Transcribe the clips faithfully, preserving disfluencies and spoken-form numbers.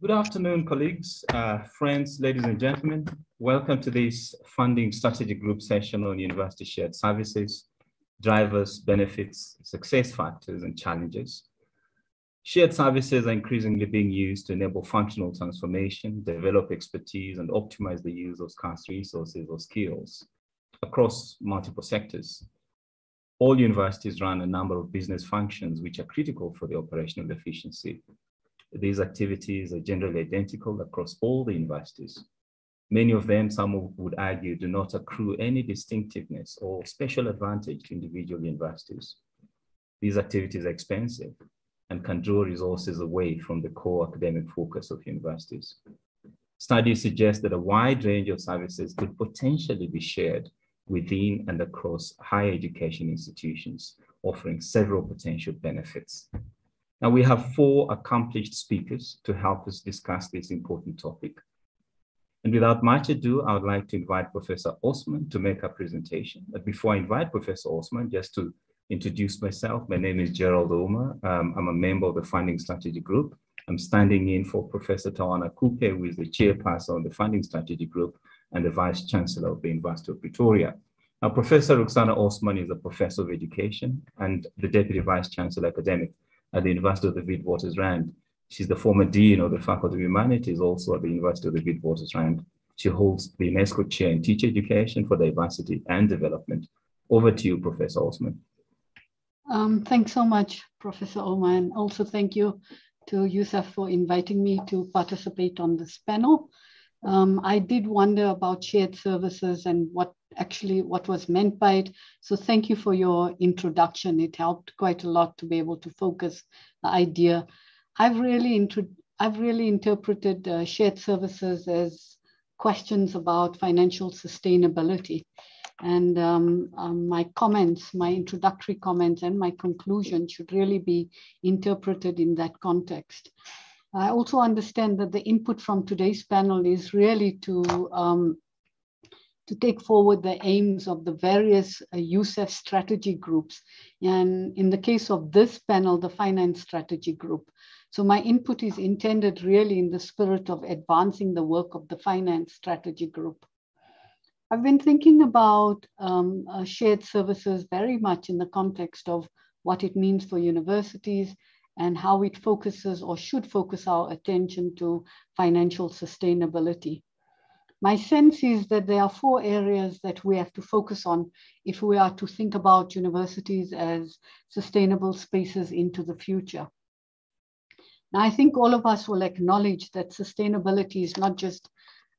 Good afternoon, colleagues, uh, friends, ladies and gentlemen. Welcome to this funding strategy group session on university shared services, drivers, benefits, success factors, and challenges. Shared services are increasingly being used to enable functional transformation, develop expertise, and optimize the use of scarce resources or skills across multiple sectors. All universities run a number of business functions which are critical for the operational efficiency. These activities are generally identical across all the universities. Many of them, some would argue, do not accrue any distinctiveness or special advantage to individual universities. These activities are expensive and can draw resources away from the core academic focus of universities. Studies suggest that a wide range of services could potentially be shared within and across higher education institutions, offering several potential benefits. Now, we have four accomplished speakers to help us discuss this important topic. And without much ado, I would like to invite Professor Osman to make a presentation. But before I invite Professor Osman, just to introduce myself, my name is Gerald Ouma. Um, I'm a member of the Funding Strategy Group. I'm standing in for Professor Tawana Kuke, who is the chairperson of the Funding Strategy Group and the Vice Chancellor of the University of Pretoria. Now, Professor Ruksana Osman is a Professor of Education and the Deputy Vice Chancellor Academic at the University of the Witwatersrand. She's the former Dean of the Faculty of Humanities, also at the University of the Witwatersrand. She holds the UNESCO Chair in Teacher Education for Diversity and Development. Over to you, Professor Osman. Um, thanks so much, Professor Ouma, and also thank you to Youssef for inviting me to participate on this panel. Um, I did wonder about shared services and what actually what was meant by it. So thank you for your introduction. It helped quite a lot to be able to focus the idea. I've really, I've really interpreted uh, shared services as questions about financial sustainability. And um, um, my comments, my introductory comments and my conclusion should really be interpreted in that context. I also understand that the input from today's panel is really to, um, to take forward the aims of the various uh, USAf strategy groups. And in the case of this panel, the finance strategy group. So my input is intended really in the spirit of advancing the work of the finance strategy group. I've been thinking about um, uh, shared services very much in the context of what it means for universities and how it focuses or should focus our attention to financial sustainability. My sense is that there are four areas that we have to focus on if we are to think about universities as sustainable spaces into the future. Now, I think all of us will acknowledge that sustainability is not just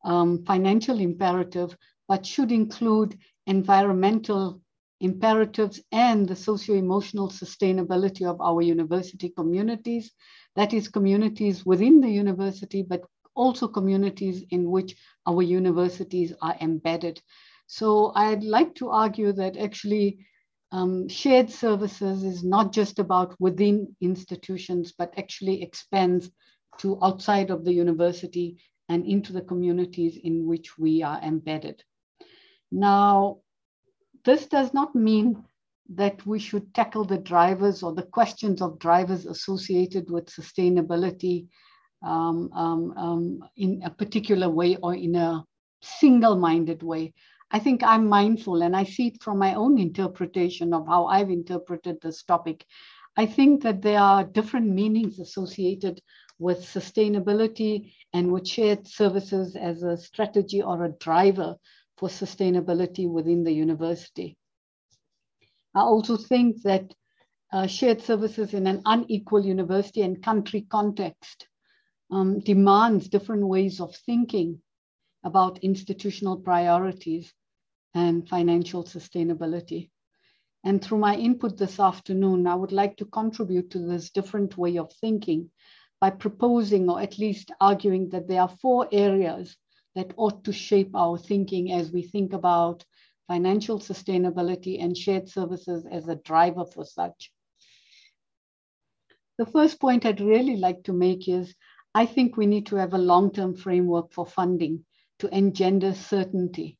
um, financial imperative, but should include environmental imperatives and the socio-emotional sustainability of our university communities. That is, communities within the university, but also communities in which our universities are embedded. So I'd like to argue that actually um, shared services is not just about within institutions, but actually expands to outside of the university and into the communities in which we are embedded. Now, this does not mean that we should tackle the drivers or the questions of drivers associated with sustainability um, um, um, in a particular way or in a single-minded way. I think I'm mindful, and I see it from my own interpretation of how I've interpreted this topic. I think that there are different meanings associated with sustainability and with shared services as a strategy or a driver for sustainability within the university. I also think that uh, shared services in an unequal university and country context um, demands different ways of thinking about institutional priorities and financial sustainability. And through my input this afternoon, I would like to contribute to this different way of thinking by proposing, or at least arguing, that there are four areas that ought to shape our thinking as we think about financial sustainability and shared services as a driver for such. The first point I'd really like to make is, I think we need to have a long-term framework for funding to engender certainty.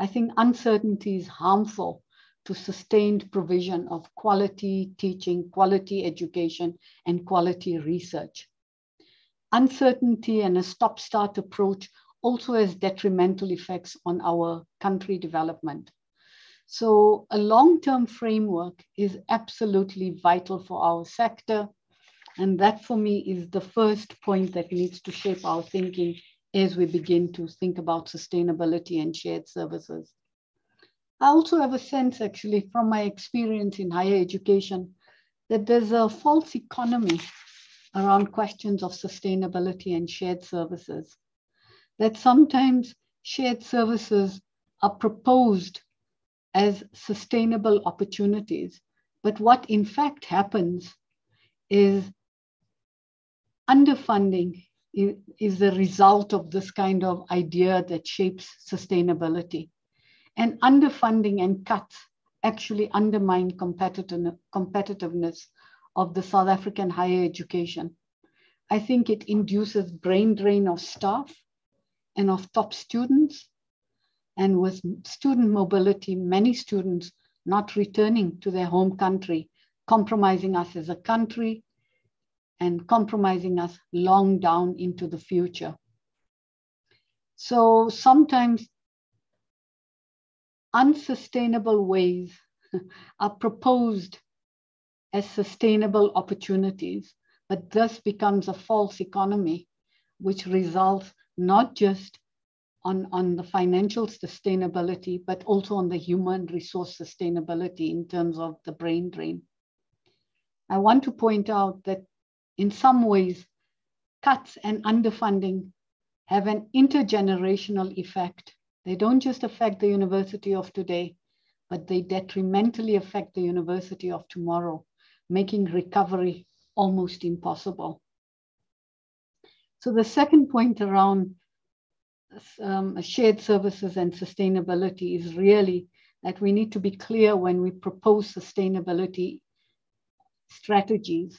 I think uncertainty is harmful to sustained provision of quality teaching, quality education, and quality research. uncertainty and a stop-start approach also has detrimental effects on our country development. So a long-term framework is absolutely vital for our sector. And that for me is the first point that needs to shape our thinking as we begin to think about sustainability and shared services. I also have a sense actually from my experience in higher education that there's a false economy around questions of sustainability and shared services. That sometimes shared services are proposed as sustainable opportunities, but what in fact happens is underfunding is the result of this kind of idea that shapes sustainability. And underfunding and cuts actually undermine competitiveness of the South African higher education. I think it induces brain drain of staff and of top students, and with student mobility, many students not returning to their home country, compromising us as a country and compromising us long down into the future. So sometimes unsustainable ways are proposed as sustainable opportunities, but this becomes a false economy, which results not just on, on the financial sustainability, but also on the human resource sustainability in terms of the brain drain. I want to point out that in some ways, cuts and underfunding have an intergenerational effect. They don't just affect the university of today, but they detrimentally affect the university of tomorrow, making recovery almost impossible. So the second point around um, shared services and sustainability is really that we need to be clear when we propose sustainability strategies.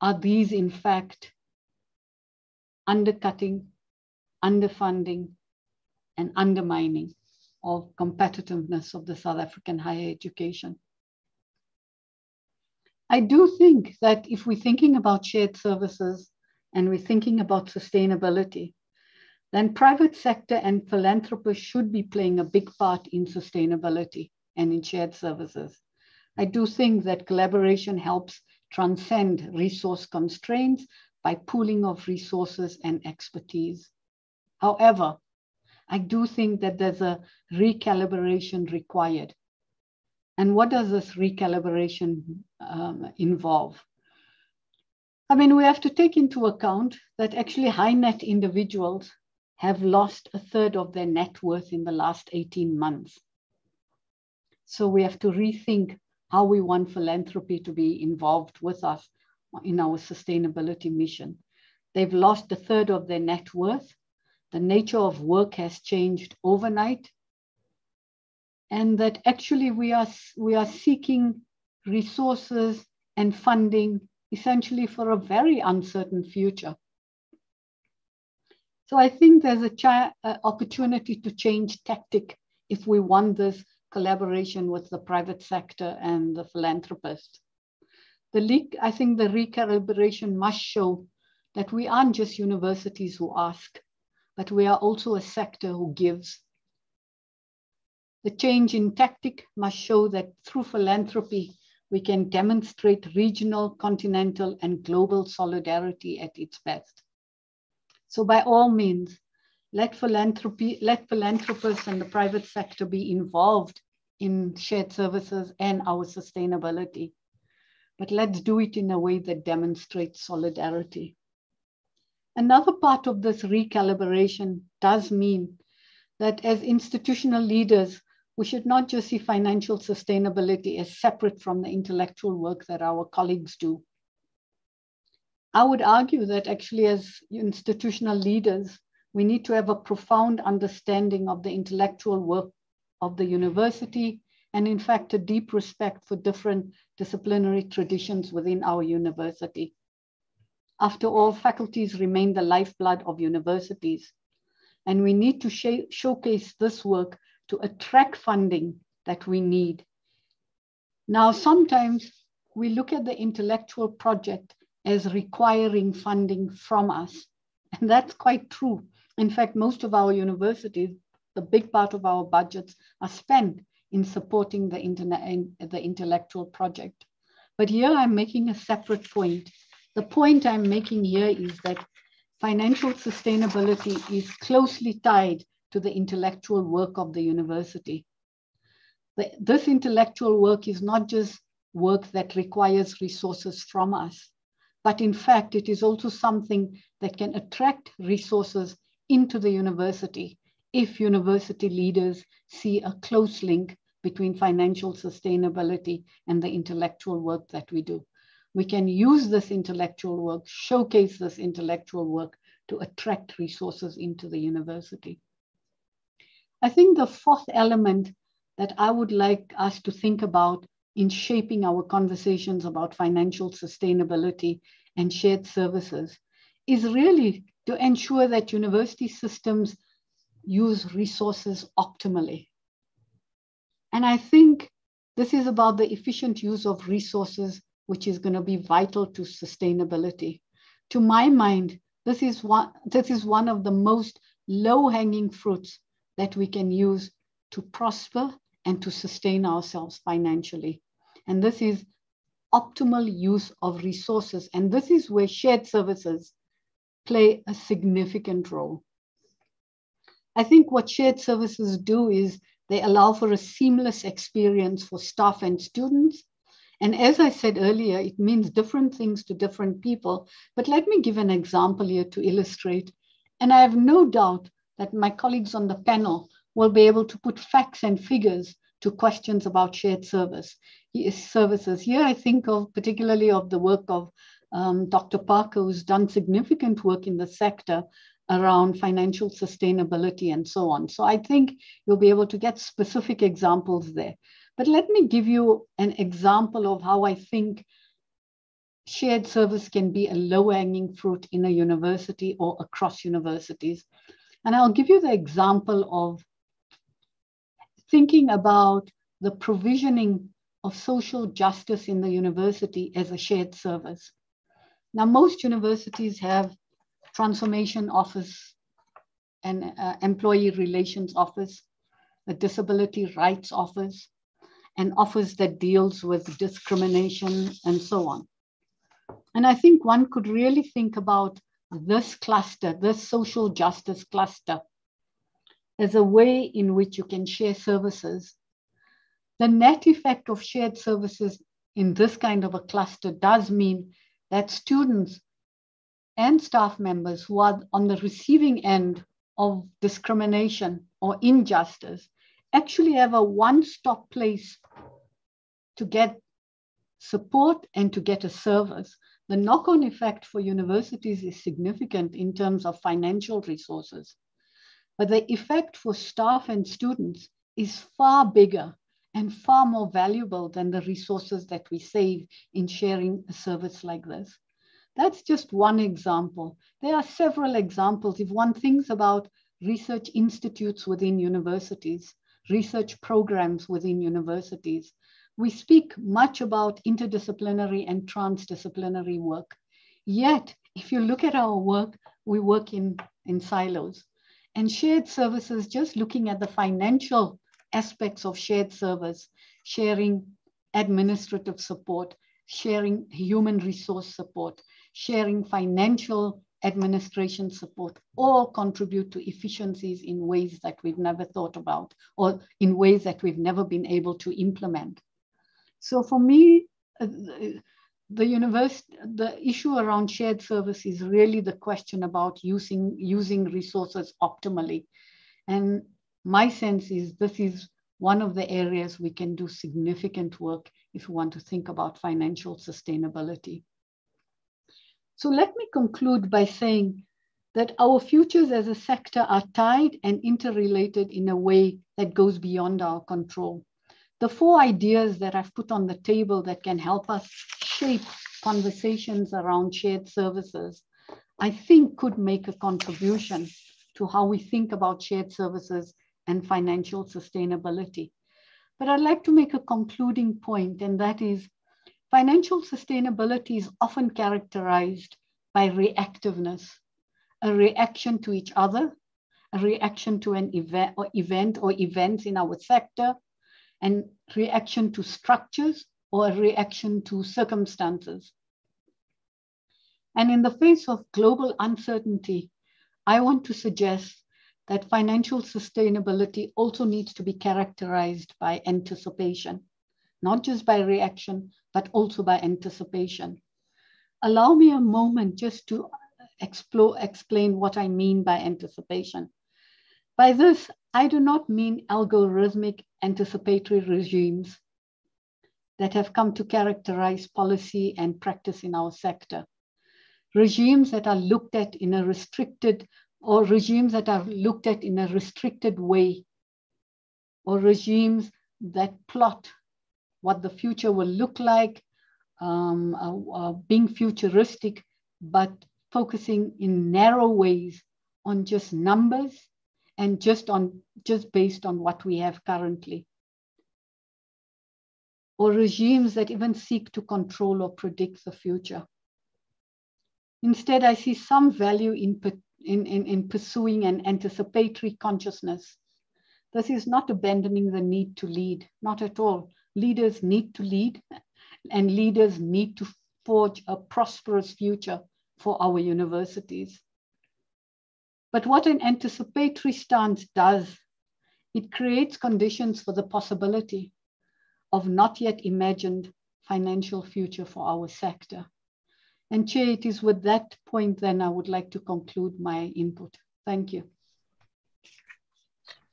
Are these in fact undercutting, underfunding, and undermining of competitiveness of the South African higher education? I do think that if we're thinking about shared services and we're thinking about sustainability, then private sector and philanthropists should be playing a big part in sustainability and in shared services. I do think that collaboration helps transcend resource constraints by pooling of resources and expertise. However, I do think that there's a recalibration required. And what does this recalibration um, involve? I mean, we have to take into account that actually high net individuals have lost a third of their net worth in the last eighteen months. So we have to rethink how we want philanthropy to be involved with us in our sustainability mission. They've lost a third of their net worth. The nature of work has changed overnight. And that actually we are, we are seeking resources and funding essentially for a very uncertain future. So I think there's a chi- uh, opportunity to change tactic if we want this collaboration with the private sector and the philanthropists. The leak, I think the recalibration must show that we aren't just universities who ask, but we are also a sector who gives. The change in tactic must show that through philanthropy, we can demonstrate regional, continental, and global solidarity at its best. So by all means, let philanthropy, let philanthropists and the private sector be involved in shared services and our sustainability. But let's do it in a way that demonstrates solidarity. Another part of this recalibration does mean that as institutional leaders, we should not just see financial sustainability as separate from the intellectual work that our colleagues do. I would argue that actually as institutional leaders, we need to have a profound understanding of the intellectual work of the university, and in fact, a deep respect for different disciplinary traditions within our university. After all, faculties remain the lifeblood of universities, and we need to sh- showcase this work to attract funding that we need. Now, sometimes we look at the intellectual project as requiring funding from us, And that's quite true. In fact, most of our universities, the big part of our budgets are spent in supporting the, internet and the intellectual project. But here I'm making a separate point. The point I'm making here is that financial sustainability is closely tied to the intellectual work of the university. The, this intellectual work is not just work that requires resources from us, but in fact, it is also something that can attract resources into the university if university leaders see a close link between financial sustainability and the intellectual work that we do. We can use this intellectual work, showcase this intellectual work to attract resources into the university. I think the fourth element that I would like us to think about in shaping our conversations about financial sustainability and shared services is really to ensure that university systems use resources optimally. And I think this is about the efficient use of resources, which is going to be vital to sustainability. To my mind, this is one, this is one of the most low-hanging fruits that we can use to prosper and to sustain ourselves financially. And this is optimal use of resources. And this is where shared services play a significant role. I think what shared services do is they allow for a seamless experience for staff and students. And as I said earlier, it means different things to different people. But let me give an example here to illustrate. And I have no doubt that my colleagues on the panel will be able to put facts and figures to questions about shared service services. Here I think of particularly of the work of um, Doctor Parker, who's done significant work in the sector around financial sustainability and so on. So I think you'll be able to get specific examples there. But let me give you an example of how I think shared service can be a low-hanging fruit in a university or across universities. And I'll give you the example of thinking about the provisioning of social justice in the university as a shared service. Now, most universities have transformation office and uh, employee relations office, a disability rights office, an office that deals with discrimination and so on. And I think one could really think about this cluster, this social justice cluster, as a way in which you can share services. The net effect of shared services in this kind of a cluster does mean that students and staff members who are on the receiving end of discrimination or injustice actually have a one-stop place to get support and to get a service. The knock-on effect for universities is significant in terms of financial resources, but the effect for staff and students is far bigger and far more valuable than the resources that we save in sharing a service like this. That's just one example. There are several examples. If one thinks about research institutes within universities, research programs within universities, we speak much about interdisciplinary and transdisciplinary work. Yet, if you look at our work, we work in, in silos. And shared services, just looking at the financial aspects of shared service, sharing administrative support, sharing human resource support, sharing financial administration support, all contribute to efficiencies in ways that we've never thought about or in ways that we've never been able to implement. So for me, the university, the issue around shared service is really the question about using, using resources optimally. And my sense is this is one of the areas we can do significant work if you want to think about financial sustainability. So let me conclude by saying that our futures as a sector are tied and interrelated in a way that goes beyond our control. The four ideas that I've put on the table that can help us shape conversations around shared services, I think could make a contribution to how we think about shared services and financial sustainability. But I'd like to make a concluding point, and that is financial sustainability is often characterized by reactiveness, a reaction to each other, a reaction to an event or, event or events in our sector, and reaction to structures or a reaction to circumstances. And in the face of global uncertainty, I want to suggest that financial sustainability also needs to be characterized by anticipation, not just by reaction, but also by anticipation. Allow me a moment just to explore, explain what I mean by anticipation. By this, I do not mean algorithmic anticipatory regimes that have come to characterize policy and practice in our sector. Regimes that are looked at in a restricted, or regimes that are looked at in a restricted way, or regimes that plot what the future will look like, um, uh, uh, being futuristic, but focusing in narrow ways on just numbers and just on just based on what we have currently. Or regimes that even seek to control or predict the future. Instead, I see some value in, in, in, in pursuing an anticipatory consciousness. This is not abandoning the need to lead, not at all. Leaders need to lead, and leaders need to forge a prosperous future for our universities. But what an anticipatory stance does, it creates conditions for the possibility of not yet imagined financial future for our sector. And Chair, it is with that point then I would like to conclude my input. Thank you.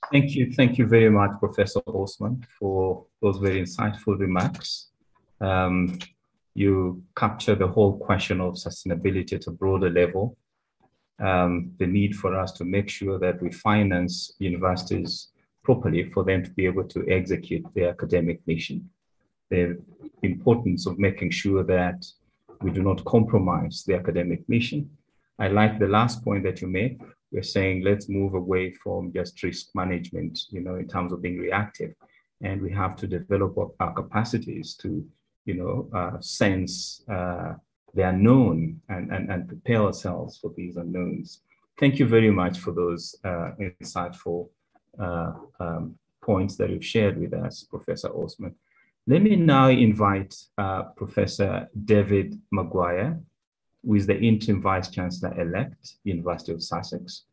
Thank you. Thank you very much, Professor Osman, for those very insightful remarks. Um, you capture the whole question of sustainability at a broader level, um, the need for us to make sure that we finance universities properly for them to be able to execute their academic mission, the importance of making sure that we do not compromise the academic mission. I like the last point that you made. We're saying let's move away from just risk management, you know, in terms of being reactive, and we have to develop our capacities to, you know, uh, sense uh, the unknown and, and, and prepare ourselves for these unknowns. Thank you very much for those uh, insightful uh, um, points that you've shared with us, Professor Osman. Let me now invite uh, Professor David Maguire, who is the interim Vice Chancellor-elect, University of Sussex.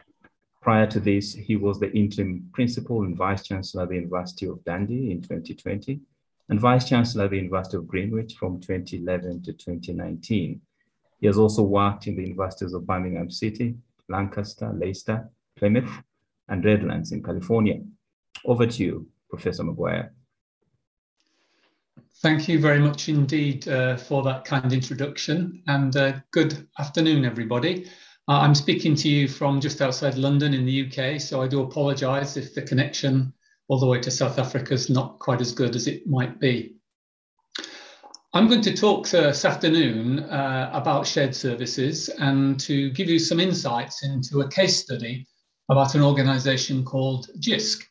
Prior to this, he was the interim Principal and Vice Chancellor of the University of Dundee in twenty twenty, and Vice Chancellor of the University of Greenwich from twenty eleven to twenty nineteen. He has also worked in the universities of Birmingham City, Lancaster, Leicester, Plymouth, and Redlands in California. Over to you, Professor Maguire. Thank you very much indeed uh, for that kind introduction, and uh, good afternoon, everybody. Uh, I'm speaking to you from just outside London in the U K, so I do apologise if the connection all the way to South Africa is not quite as good as it might be. I'm going to talk uh, this afternoon uh, about shared services and to give you some insights into a case study about an organisation called J I S C,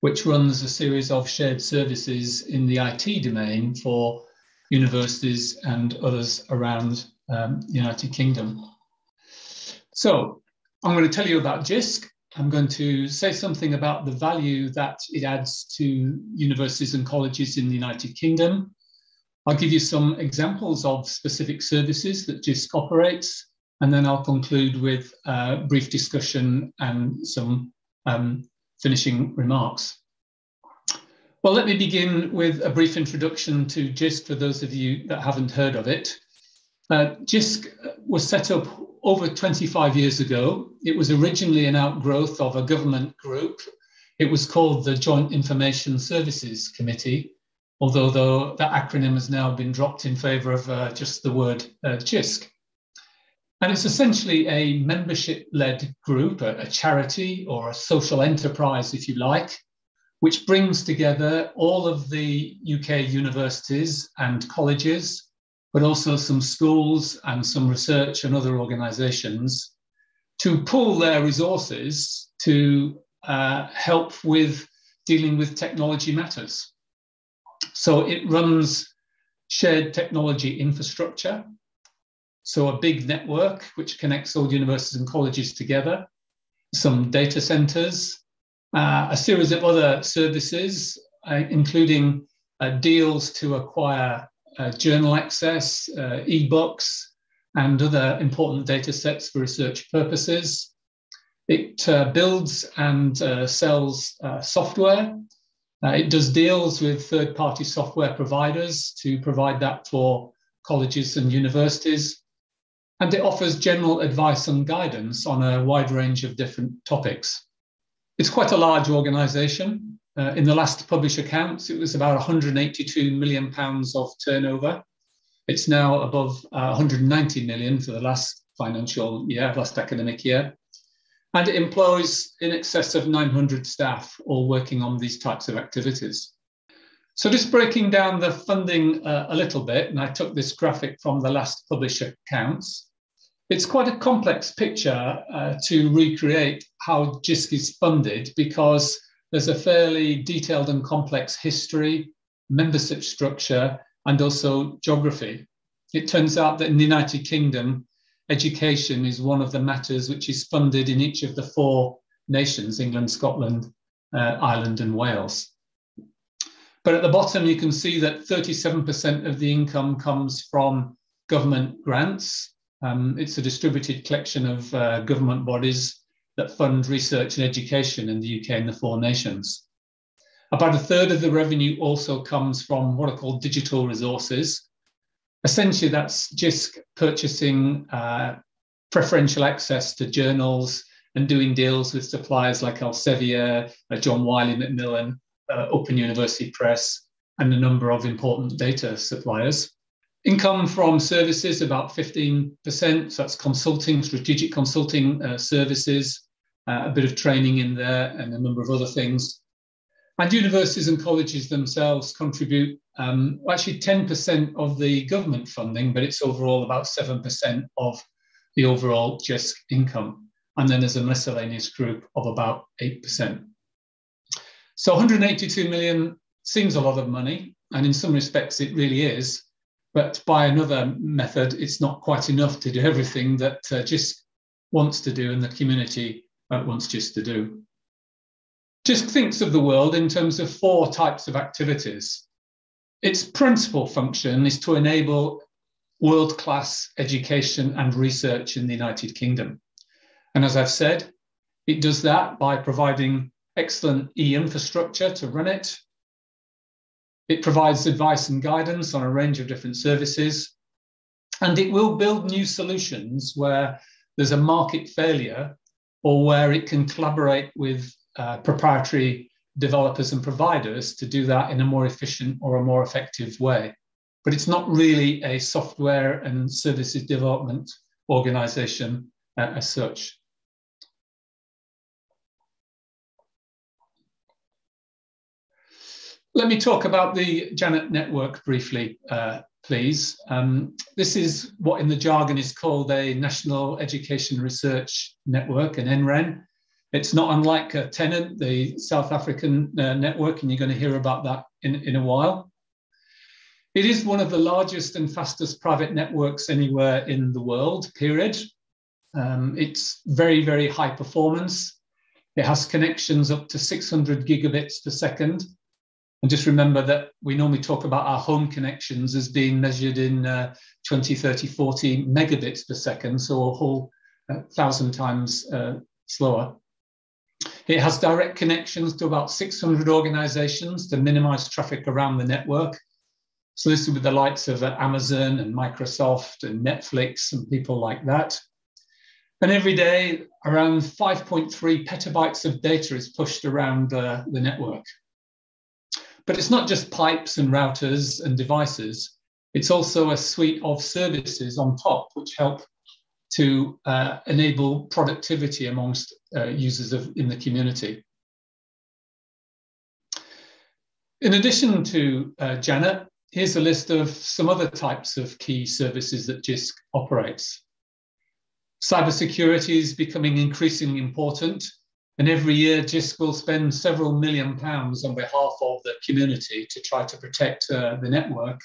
which runs a series of shared services in the I T domain for universities and others around um, the United Kingdom. So I'm going to tell you about J I S C. I'm going to say something about the value that it adds to universities and colleges in the United Kingdom. I'll give you some examples of specific services that J I S C operates, and then I'll conclude with a brief discussion and some um, finishing remarks. Well, let me begin with a brief introduction to J I S C for those of you that haven't heard of it. Uh, J I S C was set up over twenty-five years ago. It was originally an outgrowth of a government group. It was called the Joint Information Services Committee, although though, that acronym has now been dropped in favour of uh, just the word uh, J I S C. And it's essentially a membership-led group, a, a charity or a social enterprise, if you like, which brings together all of the U K universities and colleges, but also some schools and some research and other organisations to pool their resources to uh, help with dealing with technology matters. So it runs shared technology infrastructure. So a big network which connects all universities and colleges together, some data centers, uh, a series of other services, uh, including uh, deals to acquire uh, journal access, uh, e-books, and other important data sets for research purposes. It uh, builds and uh, sells uh, software. Uh, it does deals with third-party software providers to provide that for colleges and universities. And it offers general advice and guidance on a wide range of different topics. It's quite a large organisation. Uh, in the last published accounts, it was about one hundred eighty-two million pounds of turnover. It's now above uh, one hundred ninety million pounds for the last financial year, last academic year. And it employs in excess of nine hundred staff, all working on these types of activities. So just breaking down the funding uh, a little bit, and I took this graphic from the last published accounts. It's quite a complex picture uh, to recreate how J I S C is funded, because there's a fairly detailed and complex history, membership structure, and also geography. It turns out that in the United Kingdom, education is one of the matters which is funded in each of the four nations, England, Scotland, uh, Ireland and Wales. But at the bottom, you can see that thirty-seven percent of the income comes from government grants. Um, it's a distributed collection of uh, government bodies that fund research and education in the U K and the four nations. About a third of the revenue also comes from what are called digital resources. Essentially, that's J I S C purchasing uh, preferential access to journals and doing deals with suppliers like Elsevier, uh, John Wiley, Macmillan, uh, Open University Press, and a number of important data suppliers. Income from services, about fifteen percent, so that's consulting, strategic consulting uh, services, uh, a bit of training in there, and a number of other things. And universities and colleges themselves contribute um, actually ten percent of the government funding, but it's overall about seven percent of the overall J I S C income. And then there's a miscellaneous group of about eight percent. So one hundred eighty-two million seems a lot of money, and in some respects it really is, but by another method, it's not quite enough to do everything that uh, J I S C wants to do and the community uh, wants J I S C to do. J I S C thinks of the world in terms of four types of activities. Its principal function is to enable world-class education and research in the United Kingdom. And as I've said, it does that by providing excellent e-infrastructure to run it. It provides advice and guidance on a range of different services. And it will build new solutions where there's a market failure or where it can collaborate with Uh, proprietary developers and providers to do that in a more efficient or a more effective way. But it's not really a software and services development organization uh, as such. Let me talk about the Janet network briefly, uh, please. Um, this is what in the jargon is called a National Education Research Network, an N R E N. It's not unlike uh, TENET, the South African uh, network, and you're going to hear about that in, in a while. It is one of the largest and fastest private networks anywhere in the world, period. Um, it's very, very high performance. It has connections up to six hundred gigabits per second. And just remember that we normally talk about our home connections as being measured in uh, twenty, thirty, forty megabits per second, so a whole uh, thousand times uh, slower. It has direct connections to about six hundred organizations to minimize traffic around the network. So this is with the likes of Amazon and Microsoft and Netflix and people like that. And every day, around five point three petabytes of data is pushed around uh, the network. But it's not just pipes and routers and devices. It's also a suite of services on top, which help to uh, enable productivity amongst uh, users of, in the community. In addition to uh, Janet, here's a list of some other types of key services that J I S C operates. Cybersecurity is becoming increasingly important, and every year J I S C will spend several million pounds on behalf of the community to try to protect uh, the network,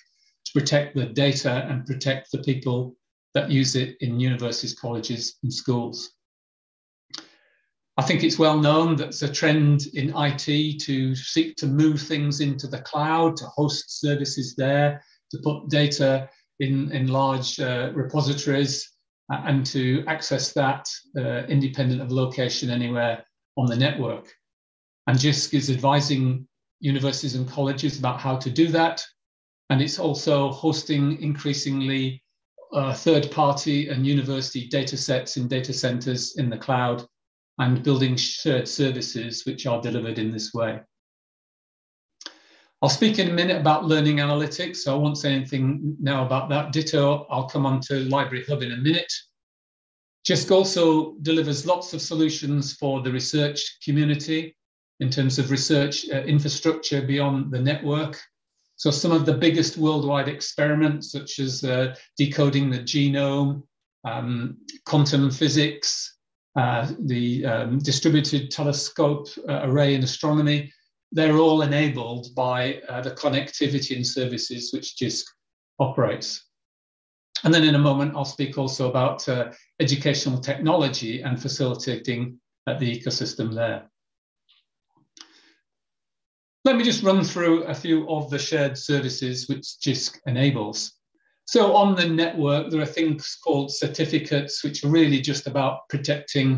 to protect the data and protect the people that use it in universities, colleges and schools. I think it's well known that there's a trend in I T to seek to move things into the cloud, to host services there, to put data in, in large uh, repositories uh, and to access that uh, independent of location anywhere on the network. And J I S C is advising universities and colleges about how to do that. And it's also hosting increasingly uh, third-party and university data sets in data centers in the cloud, and building shared services which are delivered in this way. I'll speak in a minute about learning analytics, so I won't say anything now about that. Ditto, I'll come on to Library Hub in a minute. J I S C also delivers lots of solutions for the research community in terms of research uh, infrastructure beyond the network. So some of the biggest worldwide experiments, such as uh, decoding the genome, um, quantum physics, Uh, the um, distributed telescope uh, array in astronomy, they're all enabled by uh, the connectivity and services which J I S C operates. And then in a moment, I'll speak also about uh, educational technology and facilitating uh, the ecosystem there. Let me just run through a few of the shared services which J I S C enables. So on the network, there are things called certificates, which are really just about protecting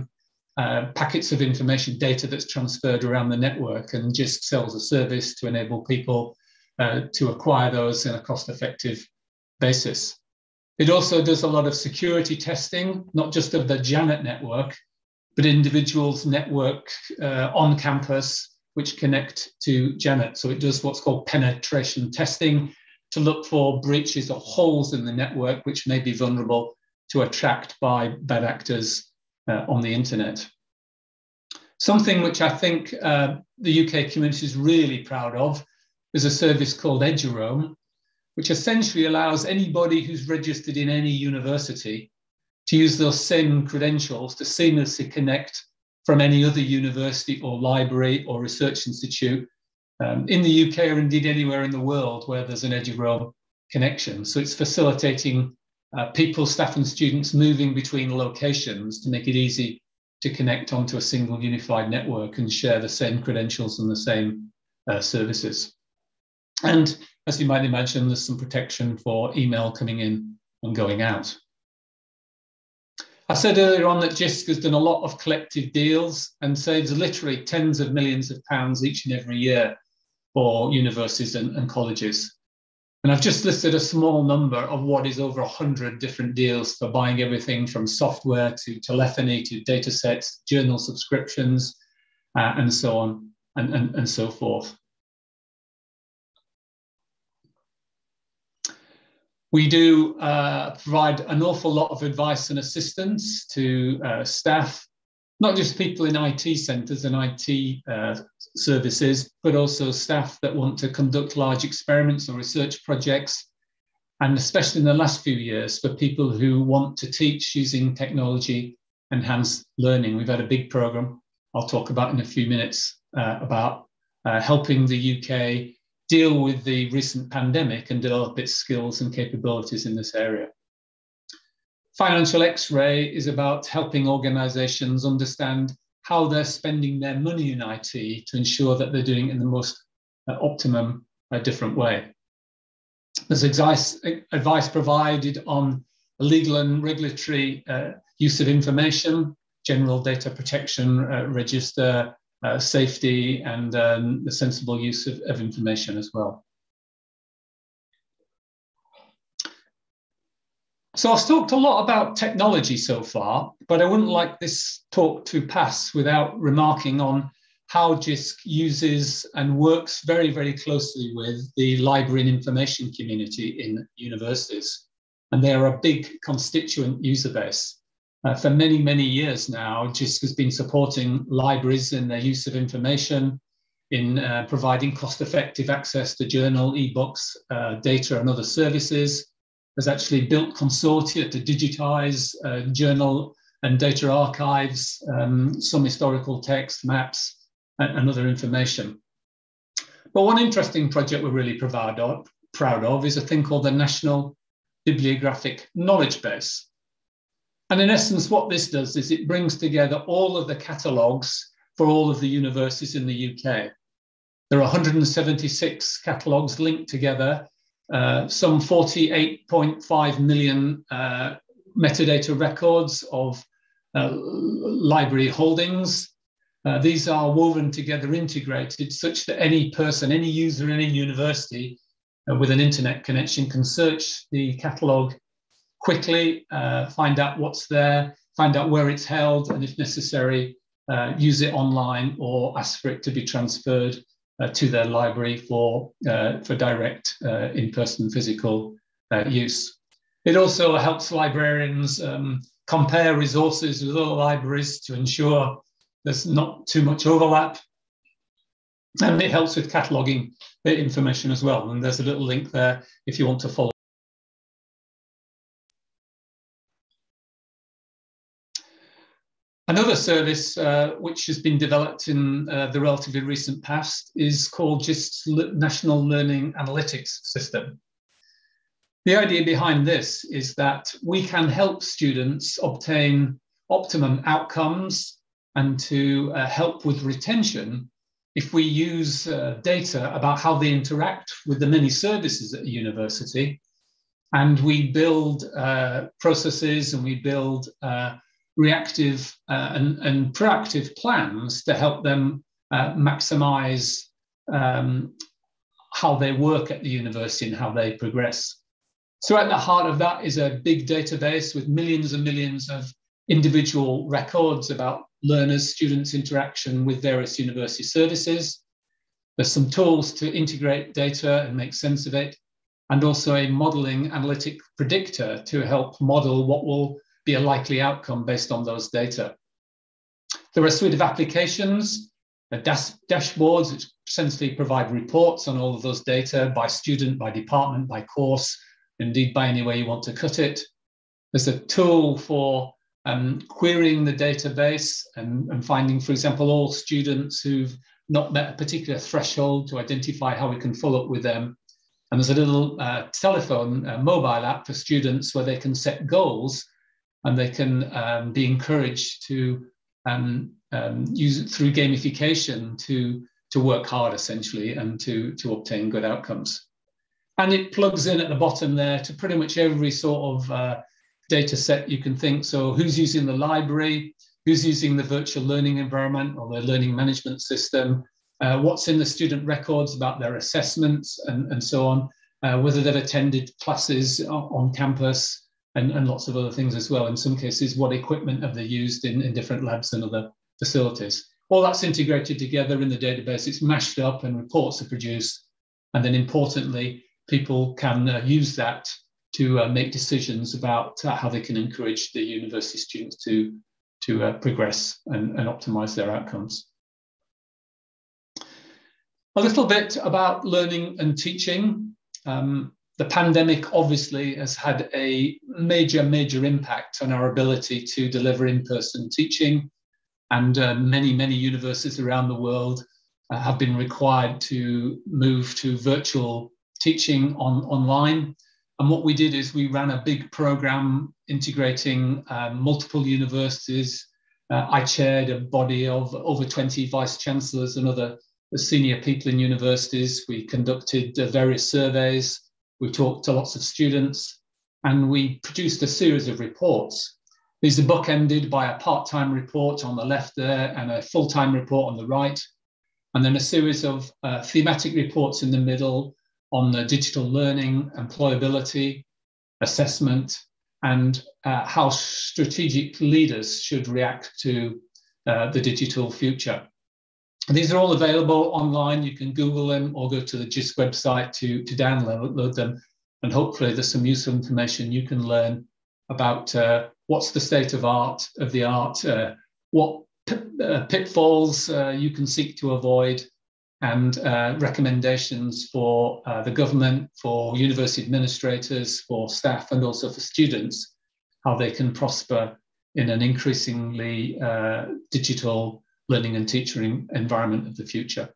uh, packets of information, data that's transferred around the network, and J I S C sells a service to enable people uh, to acquire those in a cost-effective basis. It also does a lot of security testing, not just of the Janet network, but individuals' network uh, on campus which connect to Janet. So it does what's called penetration testing, to look for breaches or holes in the network which may be vulnerable to attack by bad actors uh, on the internet. Something which I think uh, the U K community is really proud of is a service called Eduroam, which essentially allows anybody who's registered in any university to use those same credentials to seamlessly connect from any other university or library or research institute Um, in the U K or indeed anywhere in the world where there's an Eduroam connection. So it's facilitating uh, people, staff and students moving between locations to make it easy to connect onto a single unified network and share the same credentials and the same uh, services. And as you might imagine, there's some protection for email coming in and going out. I said earlier on that J I S C has done a lot of collective deals and saves literally tens of millions of pounds each and every year for universities and, and colleges. And I've just listed a small number of what is over one hundred different deals for buying everything from software to telephony to data sets, journal subscriptions, uh, and so on and, and, and so forth. We do uh, provide an awful lot of advice and assistance to uh, staff, not just people in I T centres and I T uh, services, but also staff that want to conduct large experiments or research projects, and especially in the last few years for people who want to teach using technology enhanced learning. We've had a big programme I'll talk about in a few minutes uh, about uh, helping the U K deal with the recent pandemic and develop its skills and capabilities in this area. Financial X-Ray is about helping organisations understand how they're spending their money in I T to ensure that they're doing it in the most uh, optimum uh, different way. There's advice, advice provided on legal and regulatory uh, use of information, general data protection uh, register, Uh, safety and um, the sensible use of, of information as well. So I've talked a lot about technology so far, but I wouldn't like this talk to pass without remarking on how J I S C uses and works very, very closely with the library and information community in universities. And they're a big constituent user base. Uh, for many, many years now, J I S C has been supporting libraries in their use of information, in uh, providing cost-effective access to journal, ebooks, uh, data and other services, has actually built consortia to digitize uh, journal and data archives, um, some historical text, maps, and, and other information. But one interesting project we're really proud of, proud of is a thing called the National bibliographic knowledge base. And in essence, what this does is it brings together all of the catalogues for all of the universities in the U K. There are one hundred seventy-six catalogues linked together, uh, some forty-eight point five million uh, metadata records of uh, library holdings. Uh, these are woven together, integrated, such that any person, any user in any university uh, with an internet connection can search the catalogue quickly, uh, find out what's there, find out where it's held, and if necessary, uh, use it online or ask for it to be transferred uh, to their library for, uh, for direct uh, in-person physical uh, use. It also helps librarians um, compare resources with other libraries to ensure there's not too much overlap. And it helps with cataloguing the information as well. And there's a little link there if you want to follow. Another service uh, which has been developed in uh, the relatively recent past is called JISC's National Learning Analytics System. The idea behind this is that we can help students obtain optimum outcomes and to uh, help with retention if we use uh, data about how they interact with the many services at a university, and we build uh, processes and we build uh, reactive uh, and, and proactive plans to help them uh, maximize um, how they work at the university and how they progress. So at the heart of that is a big database with millions and millions of individual records about learners, students' interaction with various university services. There's some tools to integrate data and make sense of it, and also a modeling analytic predictor to help model what will be a likely outcome based on those data. There are a suite of applications, dash dashboards, which essentially provide reports on all of those data by student, by department, by course, indeed by any way you want to cut it. There's a tool for um, querying the database and, and finding, for example, all students who've not met a particular threshold to identify how we can follow up with them. And there's a little uh, telephone uh, mobile app for students where they can set goals and they can um, be encouraged to um, um, use it through gamification to, to work hard, essentially, and to, to obtain good outcomes. And it plugs in at the bottom there to pretty much every sort of uh, data set you can think. So who's using the library, who's using the virtual learning environment or the learning management system, uh, what's in the student records about their assessments and, and so on, uh, whether they've attended classes on campus, And, and lots of other things as well. In some cases, what equipment have they used in, in different labs and other facilities. All that's integrated together in the database. It's mashed up and reports are produced. And then importantly, people can uh, use that to uh, make decisions about uh, how they can encourage the university students to, to uh, progress and, and optimize their outcomes. A little bit about learning and teaching. Um, The pandemic obviously has had a major, major impact on our ability to deliver in-person teaching, and uh, many, many universities around the world uh, have been required to move to virtual teaching on, online. And what we did is we ran a big program integrating uh, multiple universities. Uh, I chaired a body of over twenty vice chancellors and other senior people in universities. We conducted uh, various surveys. We talked to lots of students, and we produced a series of reports. These are bookended by a part-time report on the left there and a full-time report on the right, and then a series of uh, thematic reports in the middle on the digital learning, employability, assessment, and uh, how strategic leaders should react to uh, the digital future. These are all available online. You can Google them or go to the JISC website to, to download them. And hopefully there's some useful information you can learn about uh, what's the state of art of the art, uh, what uh, pitfalls uh, you can seek to avoid, and uh, recommendations for uh, the government, for university administrators, for staff, and also for students, how they can prosper in an increasingly uh, digital learning and teaching environment of the future.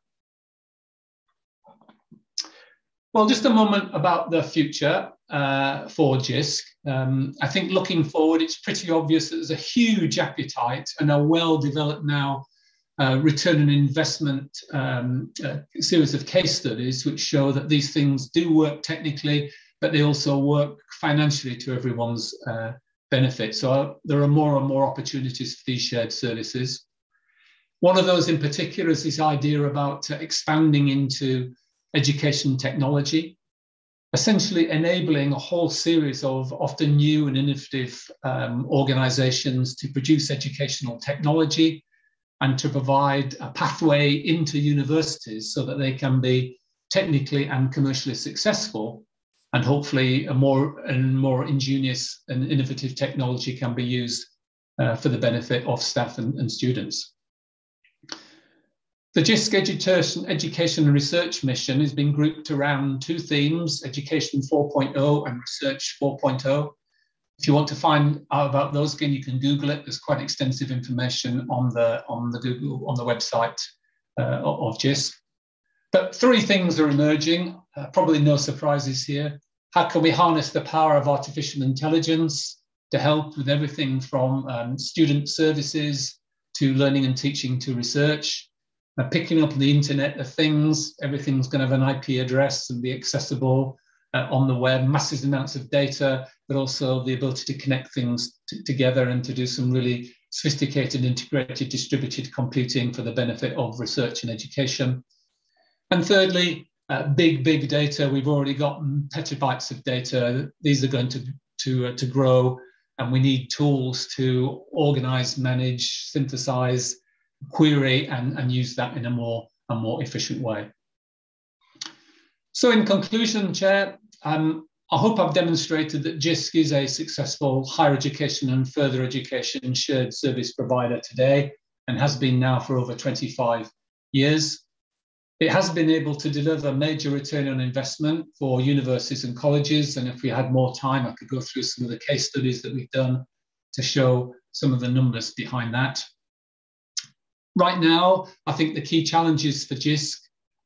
Well, just a moment about the future uh, for JISC. Um, I think looking forward, it's pretty obvious that there's a huge appetite and a well-developed now uh, return on investment um, uh, series of case studies which show that these things do work technically, but they also work financially to everyone's uh, benefit. So uh, there are more and more opportunities for these shared services. One of those in particular is this idea about uh, expanding into education technology, essentially enabling a whole series of often new and innovative um, organizations to produce educational technology and to provide a pathway into universities so that they can be technically and commercially successful, and hopefully a more and more ingenious and innovative technology can be used uh, for the benefit of staff and, and students. The JISC education, education and research mission has been grouped around two themes, Education four point oh and Research four point oh. If you want to find out about those, again, you can Google it. There's quite extensive information on the, on the, Google, on the website uh, of JISC. But three things are emerging, uh, probably no surprises here. How can we harness the power of artificial intelligence to help with everything from um, student services to learning and teaching to research? Uh, picking up the Internet of Things, everything's going to have an I P address and be accessible uh, on the web, massive amounts of data, but also the ability to connect things together and to do some really sophisticated, integrated, distributed computing for the benefit of research and education. And thirdly, uh, big, big data. We've already gotten petabytes of data. These are going to, to, uh, to grow, and we need tools to organize, manage, synthesize, query and, and use that in a more, a more efficient way. So in conclusion, Chair, um, I hope I've demonstrated that JISC is a successful higher education and further education shared service provider today and has been now for over twenty-five years. It has been able to deliver major return on investment for universities and colleges, and if we had more time, I could go through some of the case studies that we've done to show some of the numbers behind that. Right now, I think the key challenges for JISC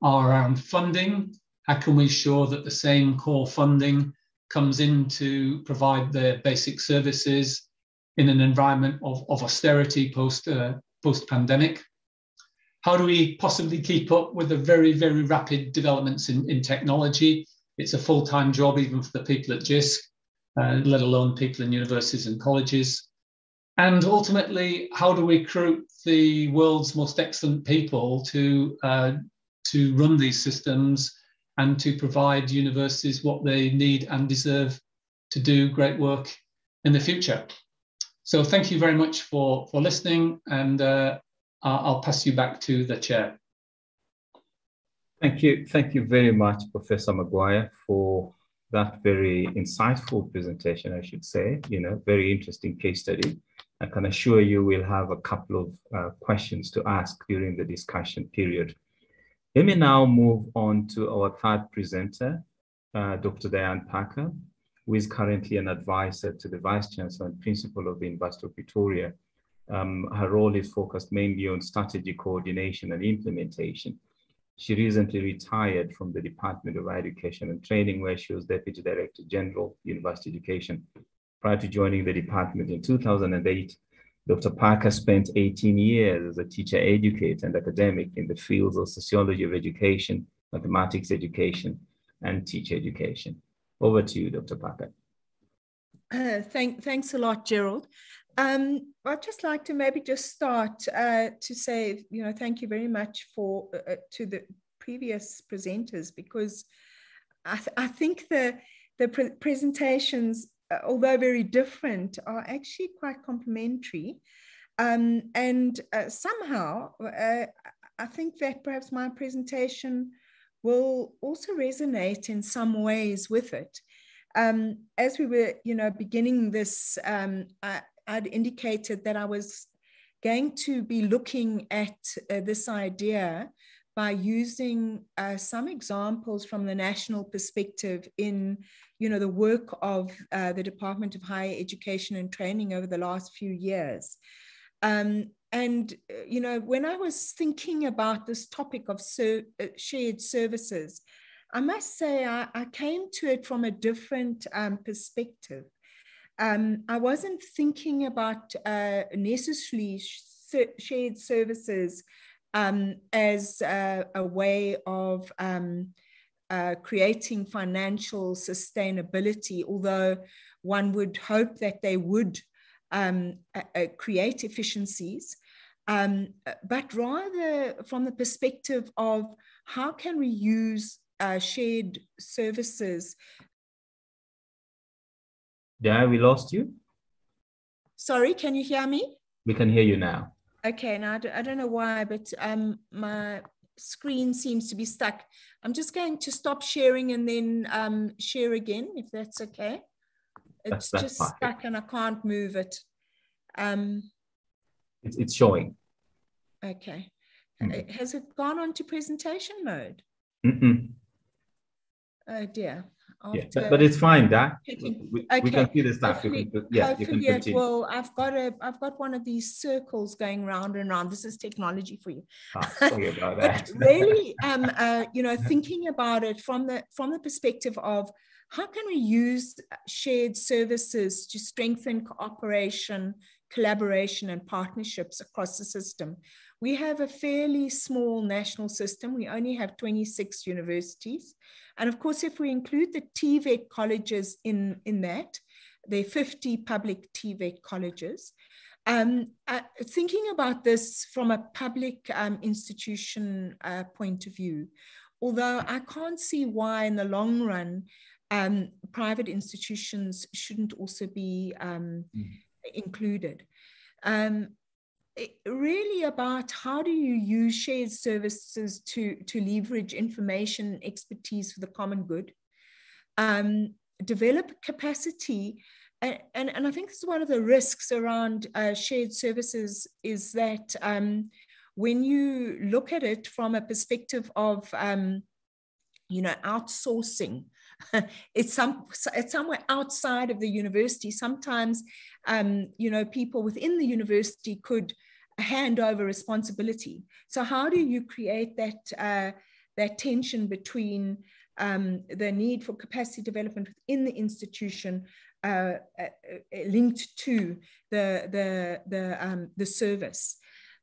are around funding. How can we ensure that the same core funding comes in to provide the basic services in an environment of, of austerity post, uh, post-pandemic? How do we possibly keep up with the very, very rapid developments in, in technology? It's a full-time job even for the people at JISC, uh, let alone people in universities and colleges. And ultimately, how do we recruit the world's most excellent people to, uh, to run these systems and to provide universities what they need and deserve to do great work in the future? So thank you very much for, for listening, and uh, I'll pass you back to the Chair. Thank you. Thank you very much, Professor Maguire, for that very insightful presentation, I should say, you know, very interesting case study. I can assure you we'll have a couple of uh, questions to ask during the discussion period. Let me now move on to our third presenter, uh, Doctor Diane Parker, who is currently an advisor to the Vice-Chancellor and Principal of the University of Pretoria. Um, her role is focused mainly on strategy coordination and implementation. She recently retired from the Department of Education and Training, where she was Deputy Director General, University Education. Prior to joining the department in two thousand eight, Doctor Parker spent eighteen years as a teacher, educator, and academic in the fields of sociology of education, mathematics education, and teacher education. Over to you, Doctor Parker. Uh, thank, thanks a lot, Gerald. Um, I'd just like to maybe just start uh, to say, you know, thank you very much for uh, to the previous presenters, because I, th I think the, the pre presentations, although very different, are actually quite complementary. Um, and uh, somehow, uh, I think that perhaps my presentation will also resonate in some ways with it. Um, as we were, you know, beginning this, um, I, I'd indicated that I was going to be looking at uh, this idea by using uh, some examples from the national perspective in, you know, the work of uh, the Department of Higher Education and Training over the last few years. Um, and, you know, when I was thinking about this topic of ser- shared services, I must say I, I came to it from a different um, perspective. Um, I wasn't thinking about uh, necessarily shared services um, as a, a way of um, uh, creating financial sustainability, although one would hope that they would um, uh, create efficiencies, um, but rather from the perspective of how can we use uh, shared services. Diane, we lost you. Sorry, can you hear me? We can hear you now. Okay, now I don't know why, but um, my screen seems to be stuck. I'm just going to stop sharing and then um, share again, if that's okay. It's that's, that's just fine. Stuck and I can't move it. Um, it's, it's showing. Okay. Mm-hmm. Has it gone on to presentation mode? Mm-mm. Oh dear. Yeah, but, but it's fine, Dad. We, we, okay. we can see the stuff. Hopefully, can, yeah, you can continue. Well, I've got a, I've got one of these circles going round and round. This is technology for you. Oh, sorry about that. But really, um, uh, you know, thinking about it from the from the perspective of how can we use shared services to strengthen cooperation, collaboration, and partnerships across the system. We have a fairly small national system. We only have twenty-six universities. And of course, if we include the T VET colleges in, in that, there are fifty public T VET colleges. Um, uh, thinking about this from a public um, institution uh, point of view, although I can't see why in the long run, um, private institutions shouldn't also be um, mm. included. Um, It really about how do you use shared services to, to leverage information expertise for the common good, um, develop capacity. And, and, and I think this is one of the risks around uh, shared services is that um, when you look at it from a perspective of, um, you know, outsourcing, it's some it's somewhere outside of the university. Sometimes, um, you know, people within the university could hand over responsibility. So how do you create that uh, that tension between um, the need for capacity development within the institution uh, uh, linked to the the the um, the service?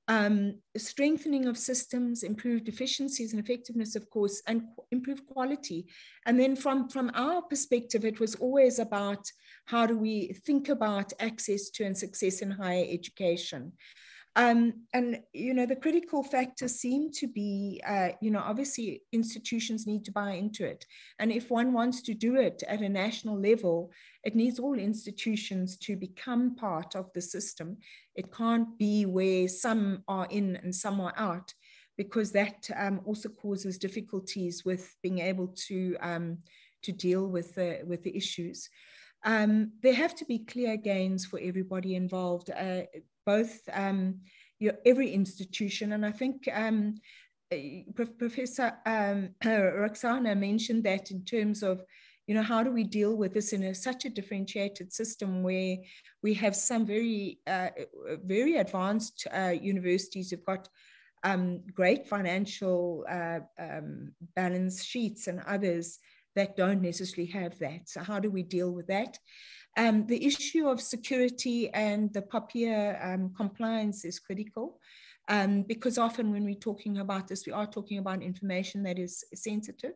Um, strengthening of systems, improved efficiencies and effectiveness, of course, and improved quality. And then from, from our perspective, it was always about how do we think about access to and success in higher education. Um, and, you know, the critical factors seem to be, uh, you know, obviously institutions need to buy into it. And if one wants to do it at a national level, it needs all institutions to become part of the system. It can't be where some are in and some are out, because that um, also causes difficulties with being able to, um, to deal with the, with the issues. Um, there have to be clear gains for everybody involved, uh, both um, you know, every institution. And I think um, Professor um, Ruksana mentioned that in terms of, you know, how do we deal with this in a, such a differentiated system where we have some very, uh, very advanced uh, universities who've got um, great financial uh, um, balance sheets and others that don't necessarily have that. So how do we deal with that? Um, the issue of security and the POPIA um, compliance is critical, um, because often when we're talking about this, we are talking about information that is sensitive.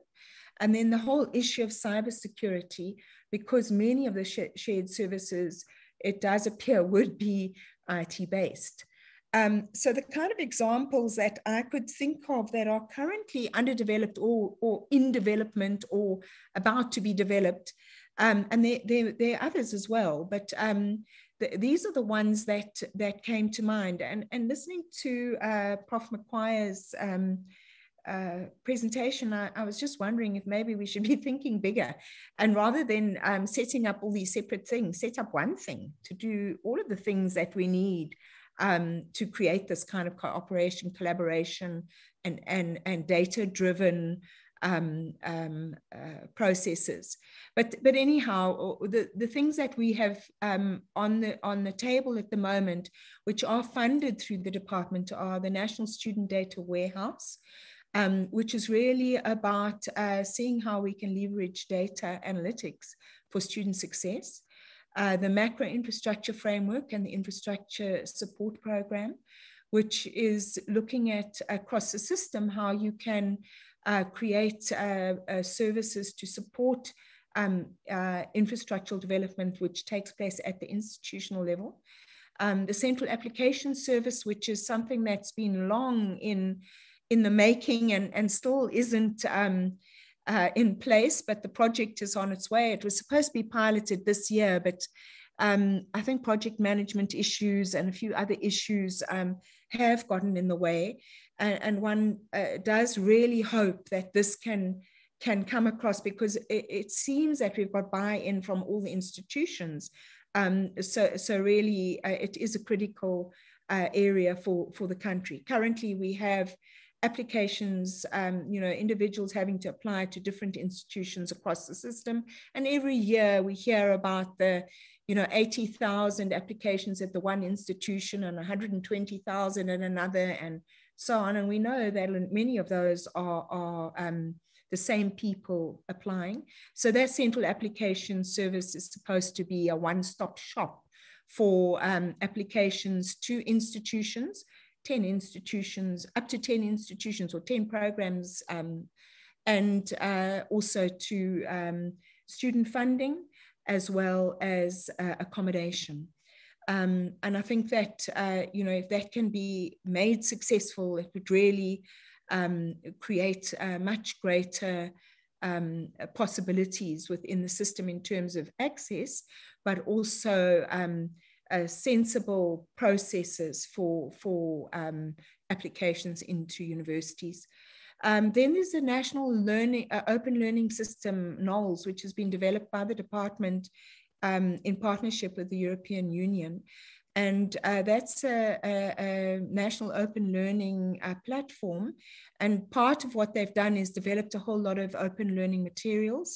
And then the whole issue of cybersecurity, because many of the sh shared services, it does appear, would be I T-based. Um, so the kind of examples that I could think of that are currently underdeveloped or, or in development or about to be developed, um, and there, there, there are others as well, but um, th these are the ones that, that came to mind. And, and listening to uh, Professor Maguire's um, uh, presentation, I, I was just wondering if maybe we should be thinking bigger, and rather than um, setting up all these separate things, set up one thing to do all of the things that we need Um, to create this kind of cooperation, collaboration, and, and, and data-driven um, um, uh, processes. But, but anyhow, the, the things that we have um, on, the, on the table at the moment, which are funded through the department, are the National Student Data Warehouse, um, which is really about uh, seeing how we can leverage data analytics for student success. Uh, the macro infrastructure framework and the infrastructure support program, which is looking at across the system how you can uh, create uh, uh, services to support um, uh, infrastructural development, which takes place at the institutional level. Um, the central application service, which is something that's been long in, in the making and, and still isn't um, Uh, in place, but the project is on its way. It was supposed to be piloted this year, but um, I think project management issues and a few other issues um, have gotten in the way. And, and one uh, does really hope that this can, can come across, because it, it seems that we've got buy-in from all the institutions. Um, so, so really, uh, it is a critical uh, area for, for the country. Currently, we have applications, um, you know, individuals having to apply to different institutions across the system. And every year we hear about the, you know, eighty thousand applications at the one institution and one hundred twenty thousand at another and so on. And we know that many of those are, are um, the same people applying. So that central application service is supposed to be a one-stop shop for um, applications to institutions, ten institutions, up to ten institutions or ten programs, um, and uh, also to um, student funding as well as uh, accommodation. Um, and I think that, uh, you know, if that can be made successful, it would really um, create uh, much greater um, possibilities within the system in terms of access, but also um, Uh, sensible processes for, for um, applications into universities. Um, then there's the National Learning uh, Open Learning System, NOLS, which has been developed by the department um, in partnership with the European Union. And uh, that's a, a, a national open learning uh, platform. And part of what they've done is developed a whole lot of open learning materials,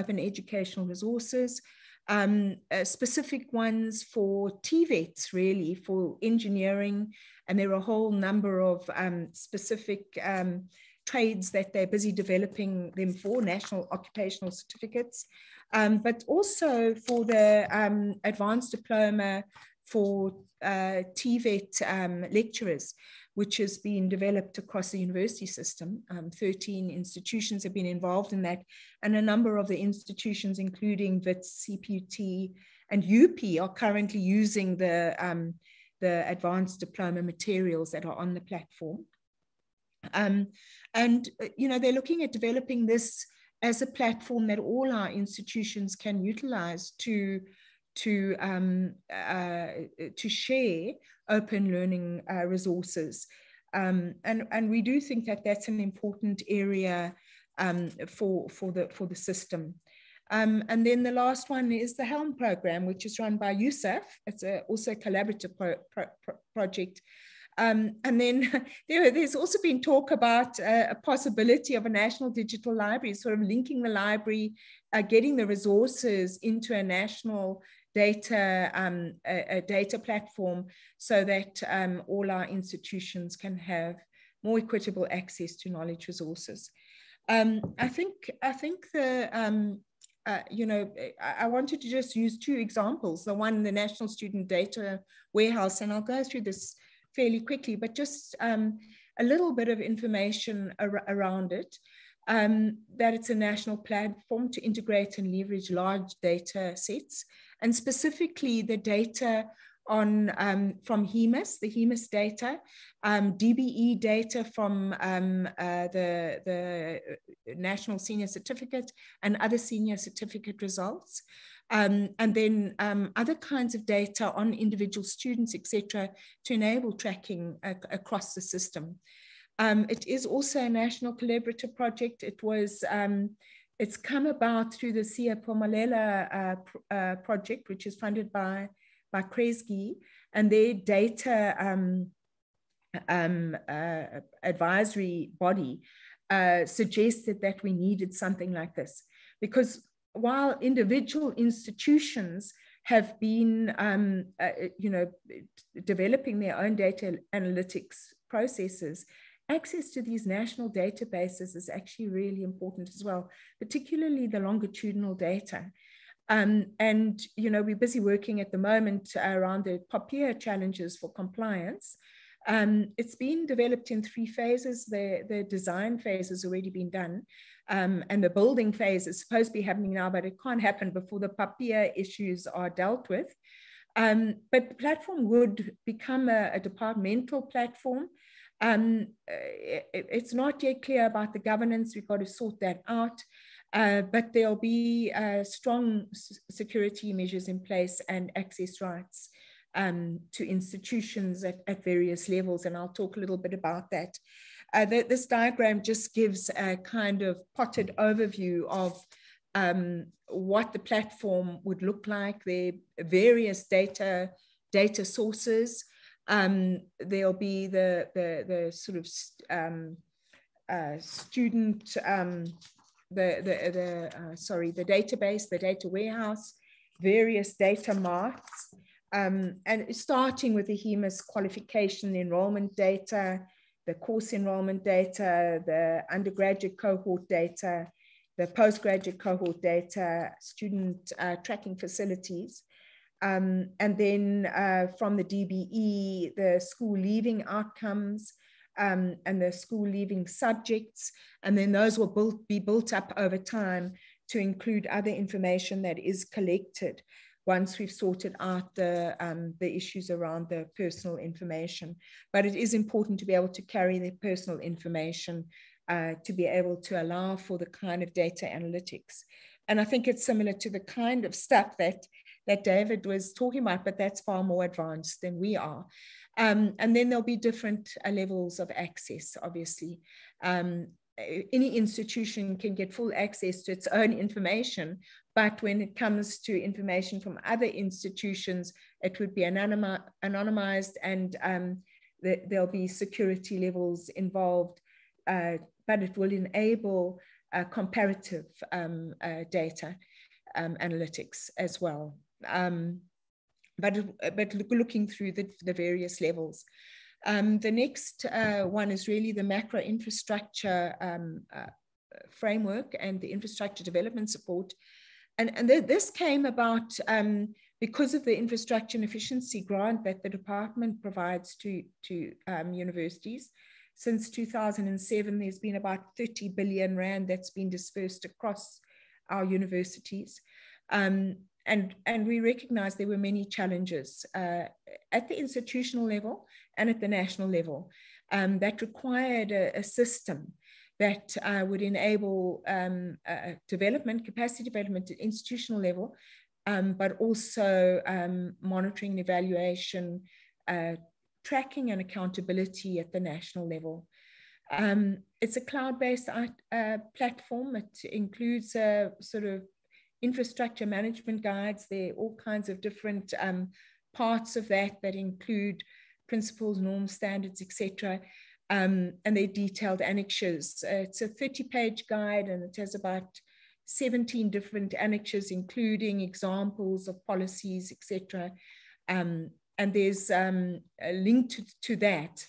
open educational resources, Um, uh, specific ones for T VETs, really, for engineering, and there are a whole number of um, specific um, trades that they're busy developing them for, national occupational certificates, um, but also for the um, advanced diploma for uh, T VET um, lecturers, which has been developed across the university system. Um, thirteen institutions have been involved in that. And a number of the institutions, including V I T S, C P U T, and U P, are currently using the, um, the advanced diploma materials that are on the platform. Um, and, you know, they're looking at developing this as a platform that all our institutions can utilize to to um, uh, to share open learning uh, resources. Um, and, and we do think that that's an important area um, for, for, the, for the system. Um, and then the last one is the HELM program, which is run by Youssef. It's a, also a collaborative pro, pro, pro project. Um, and then there, there's also been talk about uh, a possibility of a national digital library, sort of linking the library, uh, getting the resources into a national data, um, a, a data platform, so that um, all our institutions can have more equitable access to knowledge resources. Um, I think, I think the, um, uh, you know, I, I wanted to just use two examples, the one, the National Student Data Warehouse, and I'll go through this fairly quickly, but just um, a little bit of information ar around it, um, that it's a national platform to integrate and leverage large data sets, and specifically the data on um, from HEMIS, the HEMIS data, um, D B E data from um, uh, the, the National Senior Certificate and other Senior Certificate results. Um, and then um, other kinds of data on individual students, et cetera, to enable tracking ac across the system. Um, it is also a national collaborative project. It was, um, it's come about through the Sia Pomalela uh, pr uh, project, which is funded by, by Kresge, and their data um, um, uh, advisory body uh, suggested that we needed something like this, because while individual institutions have been, um, uh, you know, developing their own data analytics processes, access to these national databases is actually really important as well, particularly the longitudinal data. Um, and, you know, we're busy working at the moment around the POPIA challenges for compliance. Um, it's been developed in three phases. The, the design phase has already been done, um, and the building phase is supposed to be happening now, but it can't happen before the POPIA issues are dealt with. Um, but the platform would become a, a departmental platform. Um, it, it's not yet clear about the governance. We've got to sort that out. Uh, but there'll be uh, strong security measures in place and access rights um, to institutions at, at various levels. And I'll talk a little bit about that. Uh, th this diagram just gives a kind of potted overview of um, what the platform would look like, their various data, data sources. Um, there'll be the, the, the sort of st um, uh, student... Um, the, the, the uh, sorry, the database, the data warehouse, various data marts, um, and starting with the HEMIS qualification enrollment data, the course enrollment data, the undergraduate cohort data, the postgraduate cohort data, student uh, tracking facilities, um, and then uh, from the D B E, the school leaving outcomes, Um, and the school leaving subjects, and then those will built, be built up over time to include other information that is collected once we've sorted out the, um, the issues around the personal information. But it is important to be able to carry the personal information uh, to be able to allow for the kind of data analytics. And I think it's similar to the kind of stuff that that David was talking about, but that's far more advanced than we are. Um, and then there'll be different uh, levels of access, obviously. Um, any institution can get full access to its own information, but when it comes to information from other institutions, it would be anonymi- anonymized, and um, th- there'll be security levels involved, uh, but it will enable uh, comparative um, uh, data um, analytics as well. Um, but, but looking through the, the various levels. Um, the next uh, one is really the macro infrastructure um, uh, framework and the infrastructure development support. And, and th this came about um, because of the infrastructure and efficiency grant that the department provides to, to um, universities. Since two thousand seven, there's been about thirty billion rand that's been dispersed across our universities. Um, And, and we recognize there were many challenges uh, at the institutional level and at the national level um, that required a, a system that uh, would enable um, uh, development, capacity development at institutional level, um, but also um, monitoring and evaluation, uh, tracking and accountability at the national level. Um, it's a cloud-based uh, platform. It includes a sort of infrastructure management guides. There are all kinds of different um, parts of that that include principles, norms, standards, et cetera. Um, and they're detailed annexures. Uh, it's a thirty page guide, and it has about seventeen different annexures, including examples of policies, et cetera. Um, and there's um, a link to, to that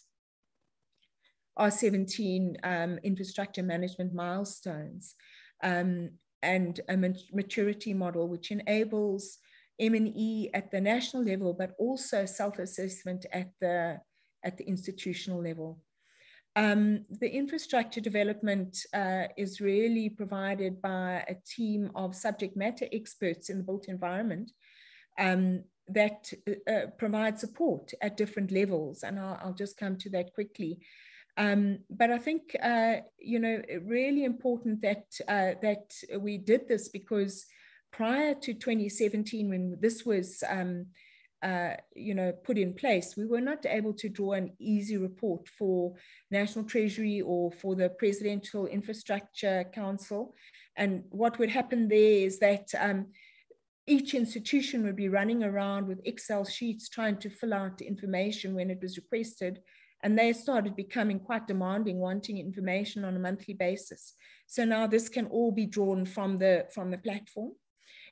are seventeen um, infrastructure management milestones. Um, and a maturity model, which enables M and E at the national level, but also self-assessment at the, at the institutional level. Um, the infrastructure development uh, is really provided by a team of subject matter experts in the built environment um, that uh, provide support at different levels. And I'll, I'll just come to that quickly. Um, but I think, uh, you know, really important that, uh, that we did this, because prior to twenty seventeen, when this was, um, uh, you know, put in place, we were not able to draw an easy report for National Treasury or for the Presidential Infrastructure Council. And what would happen there is that um, each institution would be running around with Excel sheets trying to fill out information when it was requested. And they started becoming quite demanding, wanting information on a monthly basis. So now this can all be drawn from the, from the platform.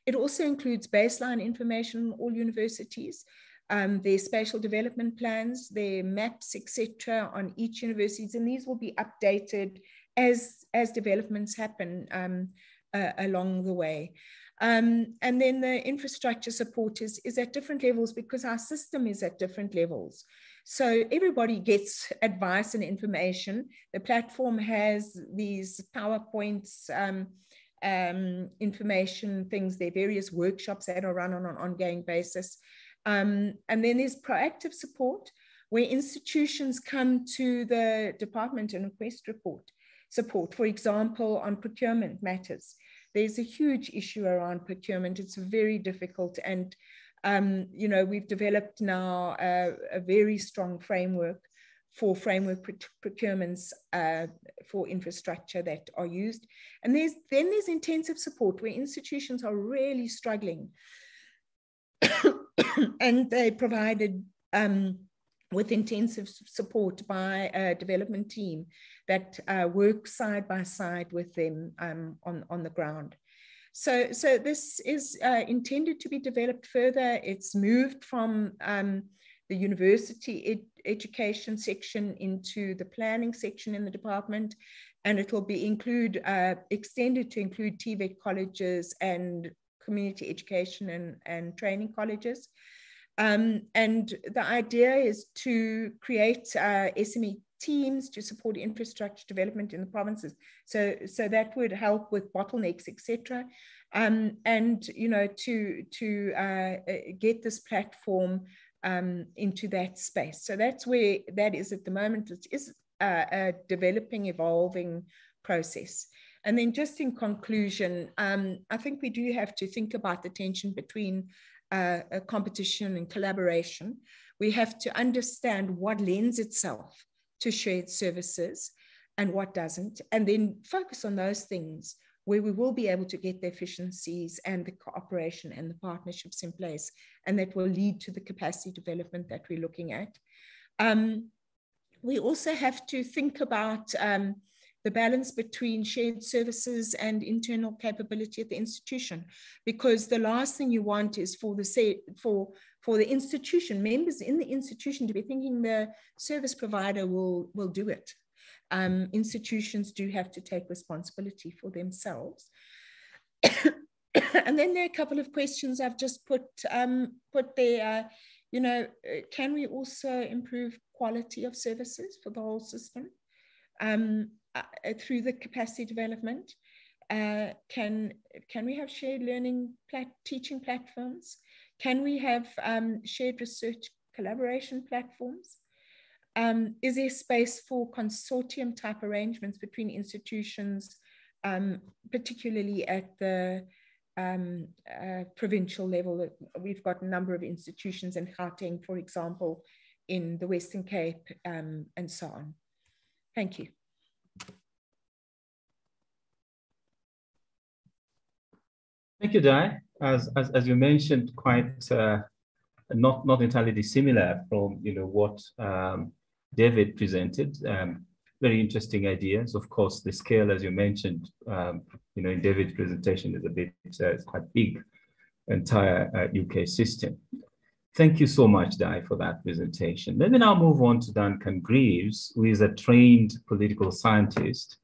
It also includes baseline information on all universities, um, their spatial development plans, their maps, et cetera, on each universities, and these will be updated as as developments happen um, uh, along the way. Um, and then the infrastructure support is, is at different levels because our system is at different levels. So everybody gets advice and information. The platform has these PowerPoints, um, um, information, things, there are various workshops that are run on an ongoing basis. Um, and then there's proactive support where institutions come to the department and request report support, for example, on procurement matters. There's a huge issue around procurement. It's very difficult. And, um, you know, we've developed now a, a very strong framework for framework procurements uh, for infrastructure that are used. And there's, then there's intensive support where institutions are really struggling. And they provided um, with intensive support by a development team that uh, work side by side with them um, on, on the ground. So, so this is uh, intended to be developed further. It's moved from um, the university ed education section into the planning section in the department, and it will be include, uh, extended to include T VET colleges and community education and, and training colleges. Um, and the idea is to create uh, S M E teams to support infrastructure development in the provinces. So, so that would help with bottlenecks, et cetera. Um, and, you know, to, to uh, get this platform um, into that space. So that's where that is at the moment. It is a, a developing, evolving process. And then just in conclusion, um, I think we do have to think about the tension between Uh, a competition and collaboration. We have to understand what lends itself to shared services and what doesn't, and then focus on those things where we will be able to get the efficiencies and the cooperation and the partnerships in place, and that will lead to the capacity development that we're looking at. Um, we also have to think about um, the balance between shared services and internal capability at the institution, because the last thing you want is for the, for, for the institution, members in the institution to be thinking the service provider will, will do it. Um, institutions do have to take responsibility for themselves. And then there are a couple of questions I've just put, um, put there. Uh, you know, can we also improve quality of services for the whole system? Um, Uh, through the capacity development, uh, can can we have shared learning plat teaching platforms? Can we have um, shared research collaboration platforms? Um, is there space for consortium type arrangements between institutions, um, particularly at the um, uh, provincial level? We've got a number of institutions in Gauteng, for example, in the Western Cape, um, and so on. Thank you. Thank you, Di. As, as, as you mentioned, quite uh, not, not entirely dissimilar from you know, what um, David presented. Um, very interesting ideas. Of course, the scale, as you mentioned, um, you know, in David's presentation is a bit, uh, it's quite big, entire uh, U K system. Thank you so much, Di, for that presentation. Let me now move on to Duncan Greaves, who is a trained political scientist.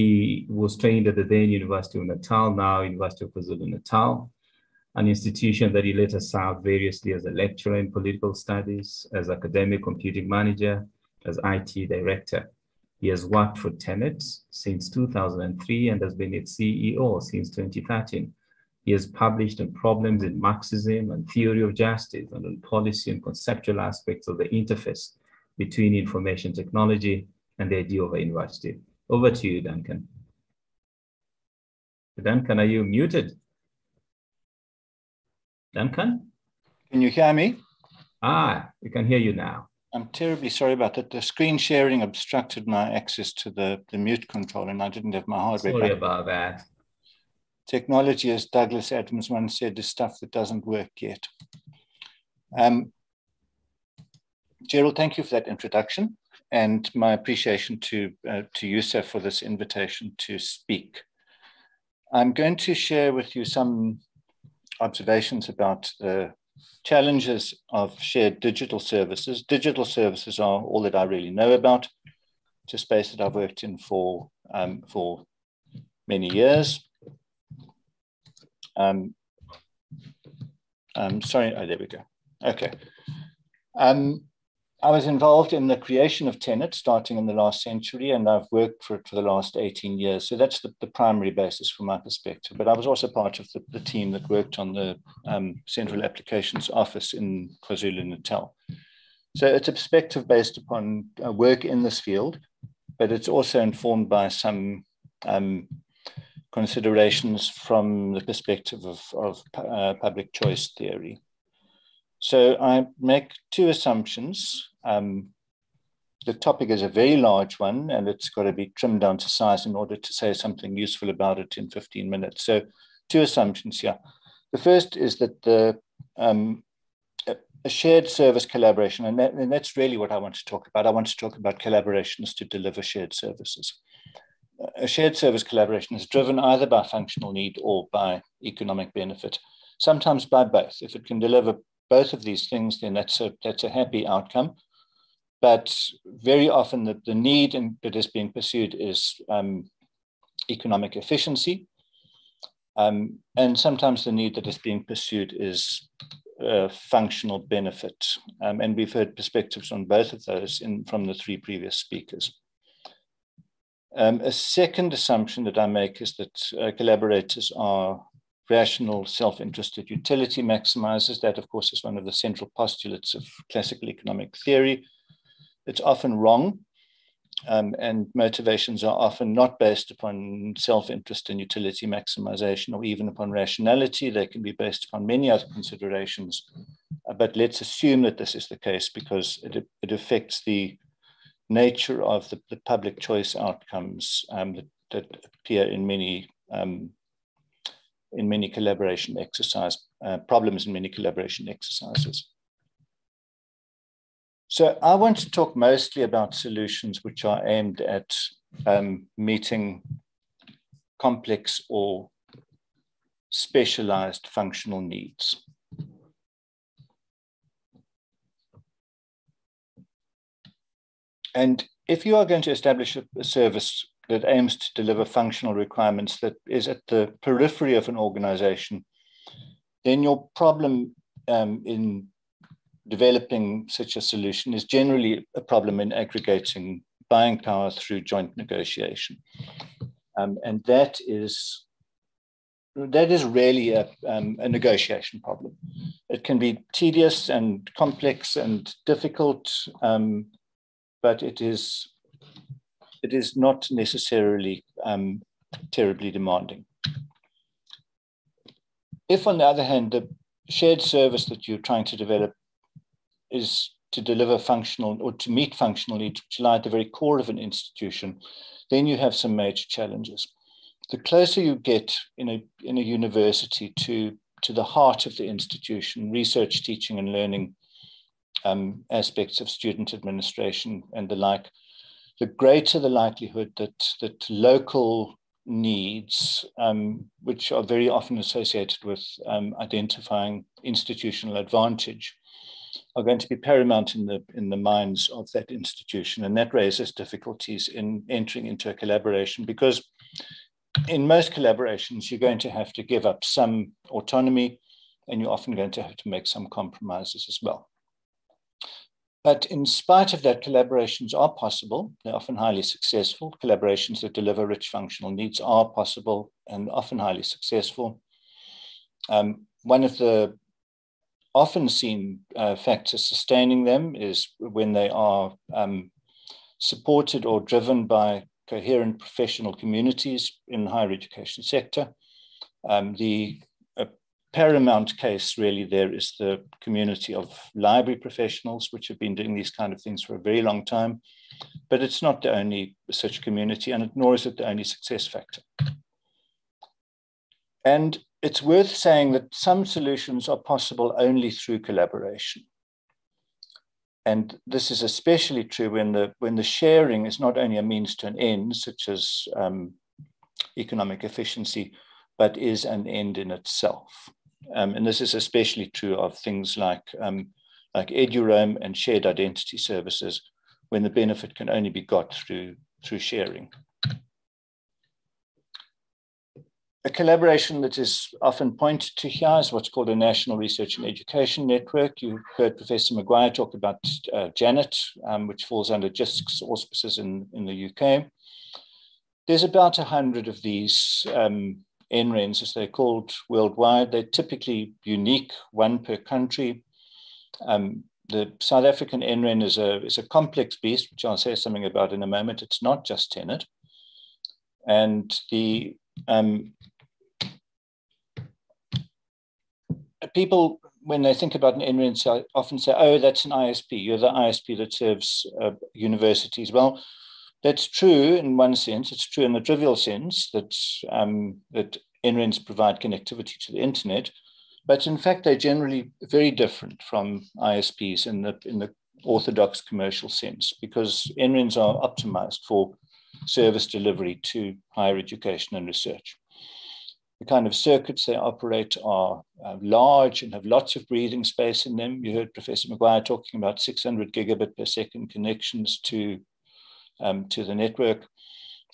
He was trained at the then University of Natal, now University of KwaZulu-Natal, an institution that he later served variously as a lecturer in political studies, as academic computing manager, as I T director. He has worked for TENET since two thousand three and has been its C E O since twenty thirteen. He has published on problems in Marxism and theory of justice and on policy and conceptual aspects of the interface between information technology and the idea of a university. Over to you, Duncan. Duncan, are you muted? Duncan? Can you hear me? Ah, we can hear you now. I'm terribly sorry about that. The screen sharing obstructed my access to the, the mute control, and I didn't have my hardware. Sorry about that. Technology, as Douglas Adams once said, is stuff that doesn't work yet. Um, Gerald, thank you for that introduction. And my appreciation to, uh, to Youssef for this invitation to speak. I'm going to share with you some observations about the challenges of shared digital services. Digital services are all that I really know about. It's a space that I've worked in for, um, for many years. Um, I'm sorry, oh, there we go. Okay. Um, I was involved in the creation of TENET starting in the last century, and I've worked for it for the last eighteen years. So that's the, the primary basis from my perspective. But I was also part of the, the team that worked on the um, Central Applications Office in KwaZulu-Natal. So it's a perspective based upon uh, work in this field, but it's also informed by some um, considerations from the perspective of, of uh, public choice theory. So I make two assumptions. Um, the topic is a very large one, and it's got to be trimmed down to size in order to say something useful about it in fifteen minutes. So two assumptions here. The first is that the um, a shared service collaboration, and, that, and that's really what I want to talk about. I want to talk about collaborations to deliver shared services. A shared service collaboration is driven either by functional need or by economic benefit, sometimes by both. If it can deliver both of these things, then that's a, that's a happy outcome. But very often the, the need in, that is being pursued is um, economic efficiency. Um, and sometimes the need that is being pursued is uh, functional benefit. Um, and we've heard perspectives on both of those in, from the three previous speakers. Um, a second assumption that I make is that uh, collaborators are rational, self-interested utility maximizers. That, of course, is one of the central postulates of classical economic theory. It's often wrong, um, and motivations are often not based upon self-interest and utility maximization or even upon rationality. They can be based upon many other considerations, but let's assume that this is the case because it, it affects the nature of the, the public choice outcomes um, that, that appear in many um, in many collaboration exercise, uh, problems in many collaboration exercises. So I want to talk mostly about solutions which are aimed at um, meeting complex or specialized functional needs. And if you are going to establish a, a service that aims to deliver functional requirements that is at the periphery of an organization, then your problem um, in developing such a solution is generally a problem in aggregating buying power through joint negotiation. Um, and that is, that is really a, um, a negotiation problem. It can be tedious and complex and difficult, um, but it is it is not necessarily um, terribly demanding. If, on the other hand, the shared service that you're trying to develop is to deliver functional or to meet functional needs, which lie at the very core of an institution, then you have some major challenges. The closer you get in a, in a university to, to the heart of the institution, research, teaching, and learning um, aspects of student administration and the like, the greater the likelihood that, that local needs, um, which are very often associated with um, identifying institutional advantage, are going to be paramount in the, in the minds of that institution. And that raises difficulties in entering into a collaboration, because in most collaborations, you're going to have to give up some autonomy, and you're often going to have to make some compromises as well. But in spite of that, collaborations are possible. They're often highly successful. Collaborations that deliver rich functional needs are possible and often highly successful. Um, one of the often seen uh, factors sustaining them is when they are um, supported or driven by coherent professional communities in the higher education sector. Um, the paramount case really there is the community of library professionals, which have been doing these kind of things for a very long time, but it's not the only such community, and nor is it the only success factor. And it's worth saying that some solutions are possible only through collaboration. And this is especially true when the, when the sharing is not only a means to an end, such as um, economic efficiency, but is an end in itself. Um, and this is especially true of things like, um, like Eduroam and shared identity services, when the benefit can only be got through, through sharing. A collaboration that is often pointed to here is what's called a National Research and Education Network. You heard Professor Maguire talk about uh, Janet, um, which falls under JISC's auspices in, in the U K. There's about a hundred of these um, N RENs, as they're called, worldwide. They're typically unique, one per country. Um, the South African N REN is a, is a complex beast, which I'll say something about in a moment. It's not just TENET. And the um, people, when they think about an N REN, often say, oh, that's an I S P. You're the I S P that serves uh, universities. Well, that's true in one sense. It's true in the trivial sense that, um, that N RENs provide connectivity to the internet. But in fact, they're generally very different from I S Ps in the, in the orthodox commercial sense, because N RENs are optimized for service delivery to higher education and research. The kind of circuits they operate are uh, large and have lots of breathing space in them. You heard Professor Maguire talking about six hundred gigabit per second connections to, um, to the network.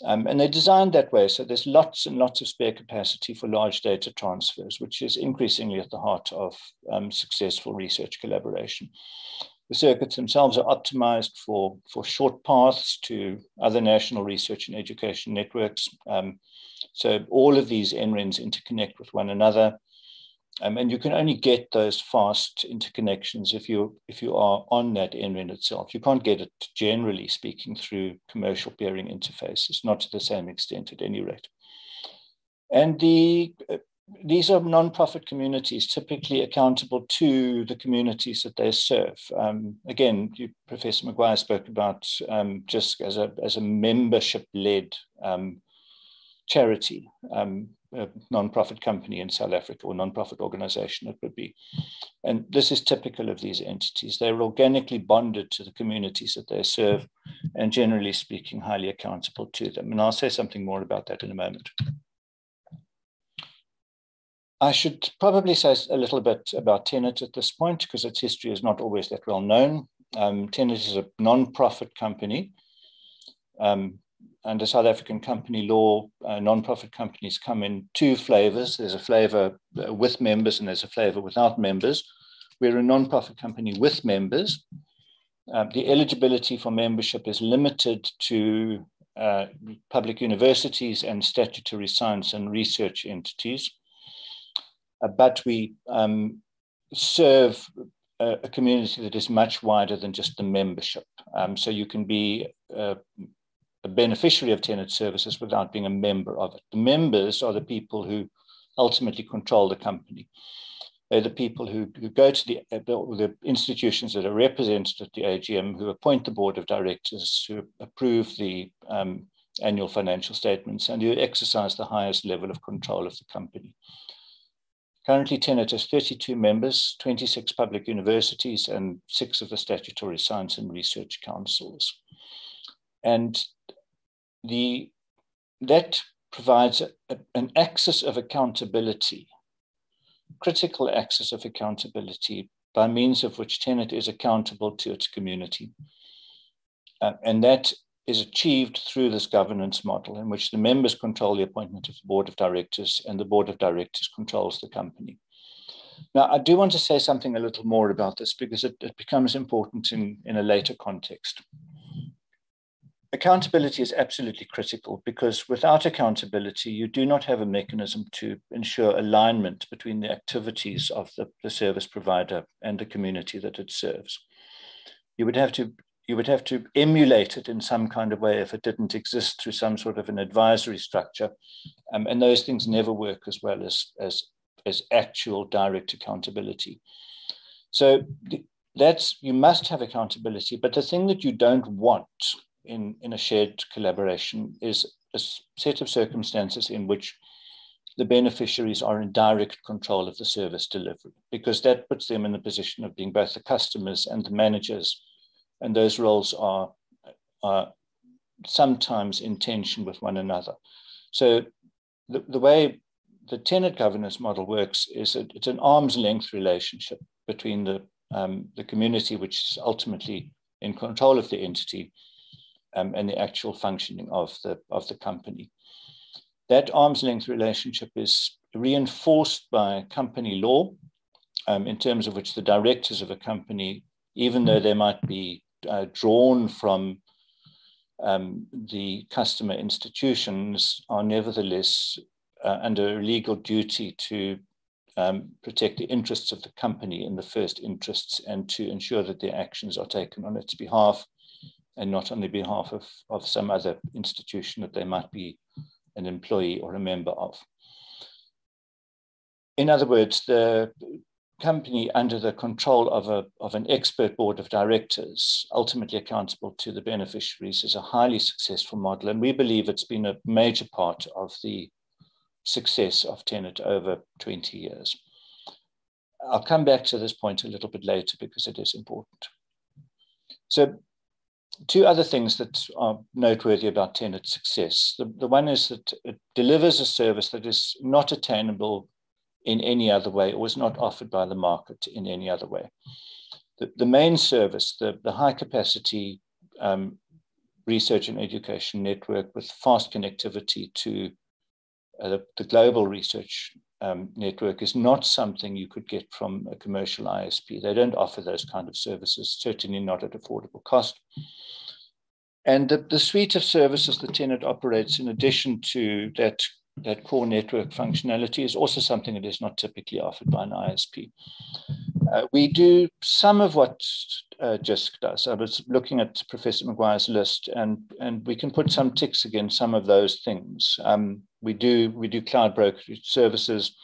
Um, and they're designed that way, so there's lots and lots of spare capacity for large data transfers, which is increasingly at the heart of um, successful research collaboration. The circuits themselves are optimized for, for short paths to other national research and education networks. Um, so all of these N RENs interconnect with one another. Um, and you can only get those fast interconnections if you, if you are on that N REN itself. You can't get it, generally speaking, through commercial peering interfaces, not to the same extent at any rate. And the, uh, these are non-profit communities, typically accountable to the communities that they serve. Um, again, you, Professor Maguire spoke about um, just as a, as a membership-led um, charity. Um, a non-profit company in South Africa, or non-profit organization it would be. And this is typical of these entities. They're organically bonded to the communities that they serve, and generally speaking, highly accountable to them. And I'll say something more about that in a moment. I should probably say a little bit about TENET at this point, because its history is not always that well known. Um, TENET is a non-profit company. Um, Under South African company law, uh, non-profit companies come in two flavors. There's a flavor with members and there's a flavor without members. We're a non-profit company with members. Uh, the eligibility for membership is limited to uh, public universities and statutory science and research entities. Uh, but we um, serve a, a community that is much wider than just the membership. Um, so you can be uh, a beneficiary of TENET services without being a member of it. The members are the people who ultimately control the company. They're the people who, who go to the, the, the institutions that are represented at the A G M, who appoint the board of directors, who approve the um, annual financial statements, and who exercise the highest level of control of the company. Currently, TENET has thirty-two members, twenty-six public universities, and six of the statutory science and research councils. And The, that provides a, a, an axis of accountability, critical axis of accountability, by means of which TENET is accountable to its community. Uh, and that is achieved through this governance model, in which the members control the appointment of the board of directors and the board of directors controls the company. Now, I do want to say something a little more about this, because it, it becomes important in, in a later context. Accountability is absolutely critical, because without accountability, you do not have a mechanism to ensure alignment between the activities of the, the service provider and the community that it serves. You would have to, you would have to emulate it in some kind of way if it didn't exist, through some sort of an advisory structure. Um, and those things never work as well as, as, as actual direct accountability. So that's, you must have accountability, but the thing that you don't want In, in a shared collaboration is a set of circumstances in which the beneficiaries are in direct control of the service delivery, because that puts them in the position of being both the customers and the managers. And those roles are, are sometimes in tension with one another. So the, the way the TENET governance model works is that it's an arm's length relationship between the, um, the community, which is ultimately in control of the entity, um, and the actual functioning of the, of the company. That arm's length relationship is reinforced by company law, um, in terms of which the directors of a company, even though they might be uh, drawn from um, the customer institutions, are nevertheless uh, under a legal duty to um, protect the interests of the company in the first interests and to ensure that their actions are taken on its behalf and not on the behalf of, of some other institution that they might be an employee or a member of. In other words, the company under the control of, a, of an expert board of directors, ultimately accountable to the beneficiaries, is a highly successful model. And we believe it's been a major part of the success of TENET over twenty years. I'll come back to this point a little bit later because it is important. So, two other things that are noteworthy about TENET's success. The, the one is that it delivers a service that is not attainable in any other way or is not offered by the market in any other way. The, the main service, the, the high capacity um, research and education network with fast connectivity to uh, the, the global research um, network, is not something you could get from a commercial I S P. They don't offer those kind of services, certainly not at affordable cost. And the, the suite of services that TENET operates, in addition to that, that core network functionality, is also something that is not typically offered by an I S P. Uh, we do some of what uh, JISC does. I was looking at Professor Maguire's list, and, and we can put some ticks against some of those things. Um, we, do, we do cloud brokerage services.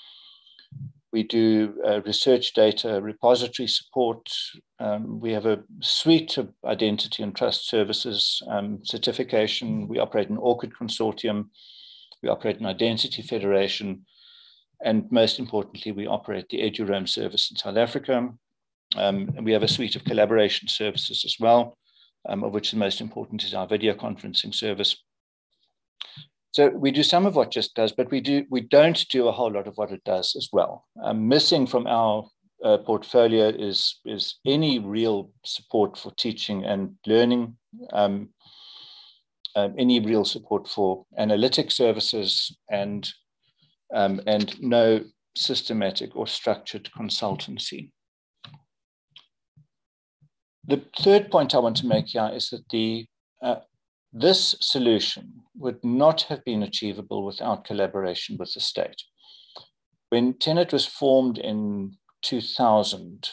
We do uh, research data repository support. Um, we have a suite of identity and trust services, um, certification. We operate an ORCID consortium. We operate an identity federation. And most importantly, we operate the Eduroam service in South Africa. Um, and we have a suite of collaboration services as well, um, of which the most important is our video conferencing service. So we do some of what JISC does, but we, do, we don't do a whole lot of what it does as well. Um, missing from our uh, portfolio is, is any real support for teaching and learning, um, um, any real support for analytic services, and, um, and no systematic or structured consultancy. The third point I want to make here is that the uh, this solution would not have been achievable without collaboration with the state. When TENET was formed in two thousand,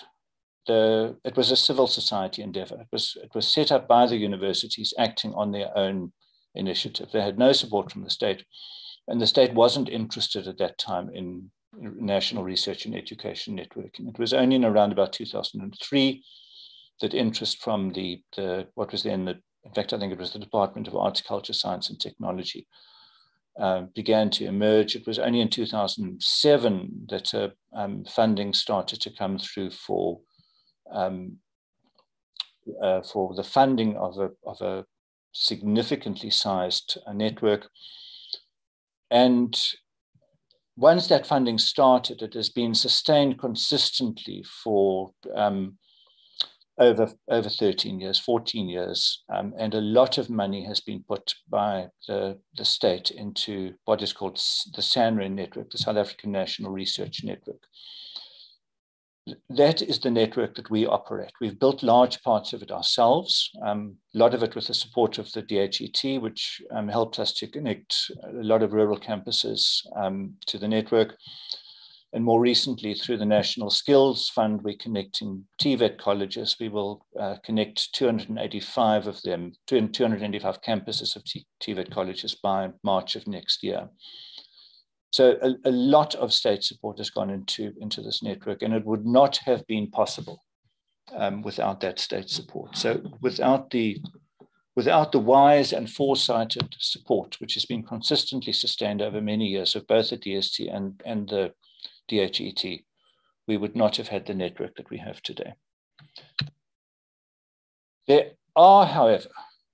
the, it was a civil society endeavor. It was, it was set up by the universities acting on their own initiative. They had no support from the state, and the state wasn't interested at that time in national research and education networking. It was only in around about two thousand three that interest from the, the what was then the In fact, I think it was the Department of Arts, Culture, Science, and Technology uh, began to emerge. It was only in two thousand seven that uh, um, funding started to come through for um, uh, for the funding of a, of a significantly sized uh, network. And once that funding started, it has been sustained consistently for Um, Over, over thirteen years, fourteen years, um, and a lot of money has been put by the, the state into what is called the SANREN network, the South African National Research Network. That is the network that we operate. We've built large parts of it ourselves, um, a lot of it with the support of the D H E T, which um, helped us to connect a lot of rural campuses um, to the network. And more recently, through the National Skills Fund, we're connecting T VET colleges. We will uh, connect two hundred eighty-five of them, two hundred eighty-five campuses of T VET colleges by March of next year. So a, a lot of state support has gone into, into this network, and it would not have been possible um, without that state support. So without the, without the wise and foresighted support, which has been consistently sustained over many years of both the D S T and, and the D H E T, we would not have had the network that we have today. There are, however,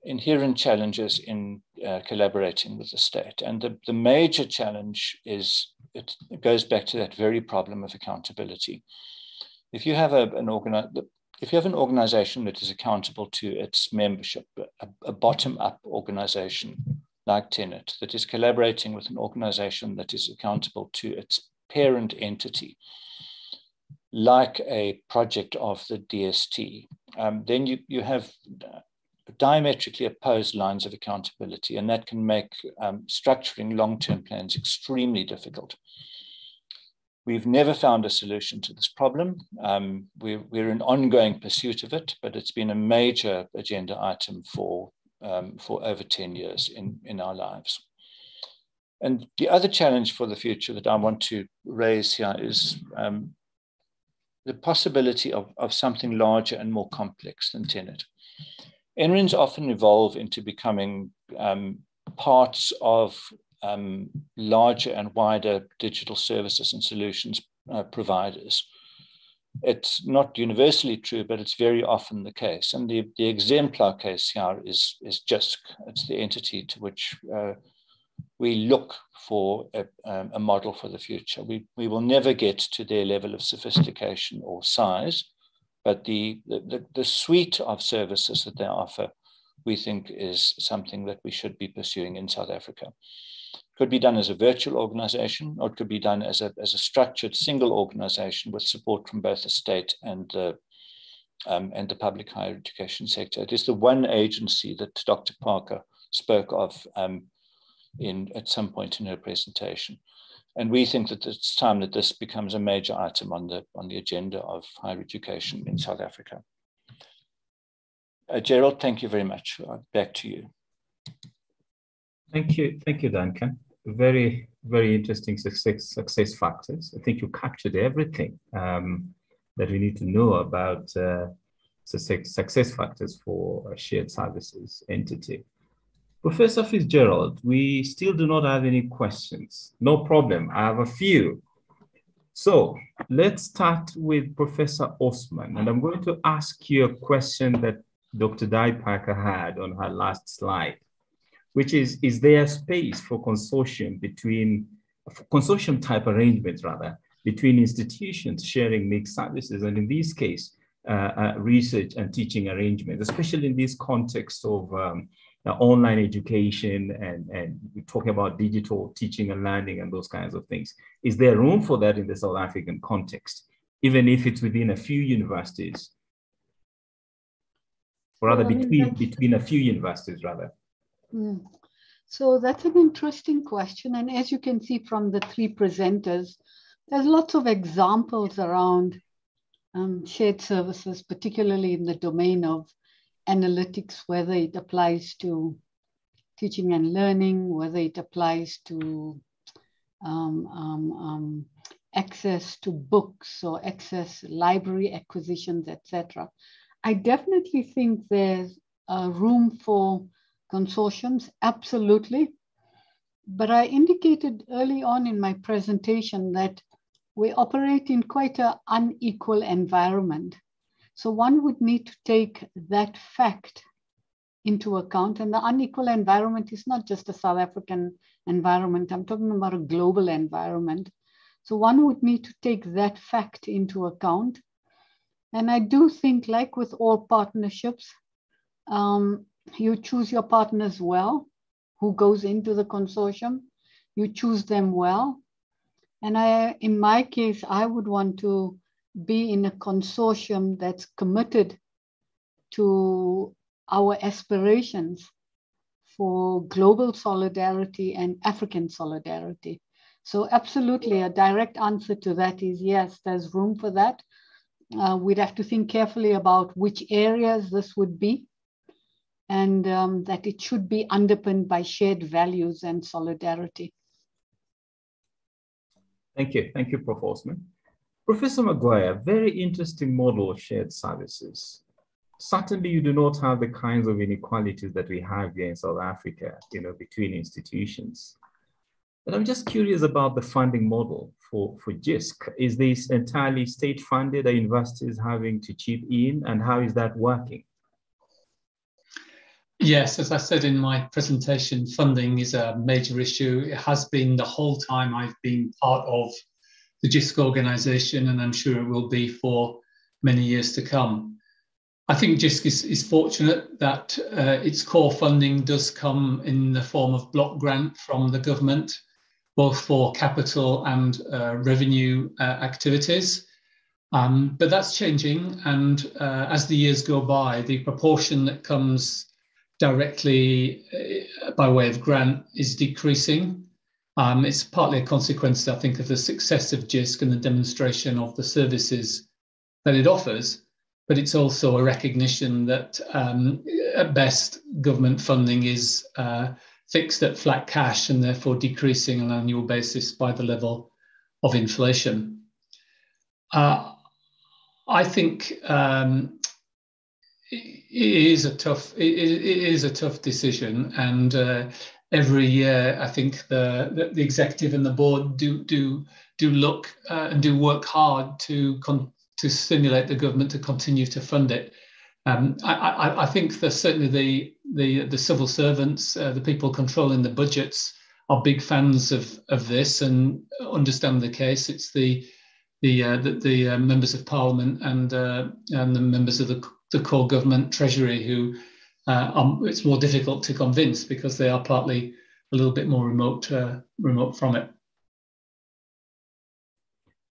inherent challenges in uh, collaborating with the state. And the, the major challenge is it goes back to that very problem of accountability. If you have a, an organi- if you have an organization that is accountable to its membership, a, a bottom-up organization like TENET that is collaborating with an organization that is accountable to its parent entity, like a project of the D S T, um, then you, you have diametrically opposed lines of accountability, and that can make um, structuring long-term plans extremely difficult. We've never found a solution to this problem. Um, we're, we're in ongoing pursuit of it, but it's been a major agenda item for, um, for over ten years in, in our lives. And the other challenge for the future that I want to raise here is um, the possibility of, of something larger and more complex than TENET. N R E Ns often evolve into becoming um, parts of um, larger and wider digital services and solutions uh, providers. It's not universally true, but it's very often the case. And the, the exemplar case here is, is J I S C. It's the entity to which uh, we look for a, a model for the future. We, we will never get to their level of sophistication or size, but the, the, the suite of services that they offer, we think, is something that we should be pursuing in South Africa. It could be done as a virtual organization, or it could be done as a, as a structured single organization with support from both the state and the, um, and the public higher education sector. It is the one agency that Doctor Parker spoke of um, in at some point in her presentation, and we think that it's time that this becomes a major item on the on the agenda of higher education in South Africa. Uh, Gerald, thank you very much. Uh, back to you. Thank you, thank you, Duncan. Very very interesting success success factors. I think you captured everything um, that we need to know about uh, success success factors for a shared services entity. Professor Fitzgerald, we still do not have any questions. No problem, I have a few. So let's start with Professor Osman, and I'm going to ask you a question that Doctor Diane Parker had on her last slide, which is, is there space for consortium between, for consortium type arrangements rather, between institutions sharing mixed services, and in this case, uh, uh, research and teaching arrangements, especially in this context of um, Now, online education, and, and we talk about digital teaching and learning and those kinds of things. Is there room for that in the South African context, even if it's within a few universities? Or rather, well, between, I mean, between a few universities, rather. Mm. So that's an interesting question. And as you can see from the three presenters, there's lots of examples around um, shared services, particularly in the domain of analytics, whether it applies to teaching and learning, whether it applies to um, um, um, access to books or access library acquisitions, et cetera. I definitely think there's uh, room for consortiums, absolutely. But I indicated early on in my presentation that we operate in quite an unequal environment. So one would need to take that fact into account. And the unequal environment is not just a South African environment. I'm talking about a global environment. So one would need to take that fact into account. And I do think, like with all partnerships, um, you choose your partners well, who goes into the consortium. You choose them well. And I, in my case, I would want to be in a consortium that's committed to our aspirations for global solidarity and African solidarity. So absolutely, a direct answer to that is yes, there's room for that. Uh, we'd have to think carefully about which areas this would be, and um, that it should be underpinned by shared values and solidarity. Thank you. Thank you, Professor Osman. Professor Maguire, very interesting model of shared services. Certainly you do not have the kinds of inequalities that we have here in South Africa, you know, between institutions. But I'm just curious about the funding model for, for J I S C. Is this entirely state funded? Are universities having to chip in, and how is that working? Yes, as I said in my presentation, funding is a major issue. It has been the whole time I've been part of the JISC organisation, and I'm sure it will be for many years to come. I think JISC is, is fortunate that uh, its core funding does come in the form of block grant from the government, both for capital and uh, revenue uh, activities. Um, but that's changing, and uh, as the years go by, the proportion that comes directly by way of grant is decreasing. Um, it's partly a consequence, I think, of the success of JISC and the demonstration of the services that it offers, but it's also a recognition that um, at best government funding is uh, fixed at flat cash and therefore decreasing on an annual basis by the level of inflation. Uh, I think um, It is a tough. It is a tough decision, and uh, every year I think the the executive and the board do do do look uh, and do work hard to con to stimulate the government to continue to fund it. Um, I, I I think that certainly the the the civil servants, uh, the people controlling the budgets, are big fans of of this and understand the case. It's the the uh, the, the uh, members of parliament and uh, and the members of the the core government treasury who uh, um, it's more difficult to convince because they are partly a little bit more remote uh, remote from it.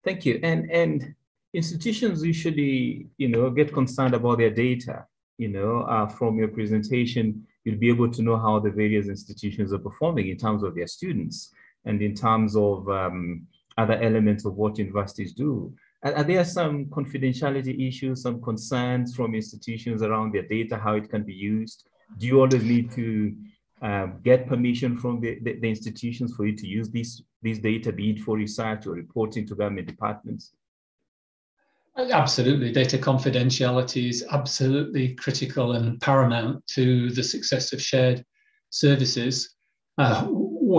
Thank you. And and institutions usually, you know, get concerned about their data. You know, uh, from your presentation, you'll be able to know how the various institutions are performing in terms of their students and in terms of um, other elements of what universities do. Are there some confidentiality issues, some concerns from institutions around their data, how it can be used? Do you always need to um, get permission from the, the, the institutions for you to use these, these data, be it for research or reporting to government departments? Absolutely. Data confidentiality is absolutely critical and paramount to the success of shared services. Uh,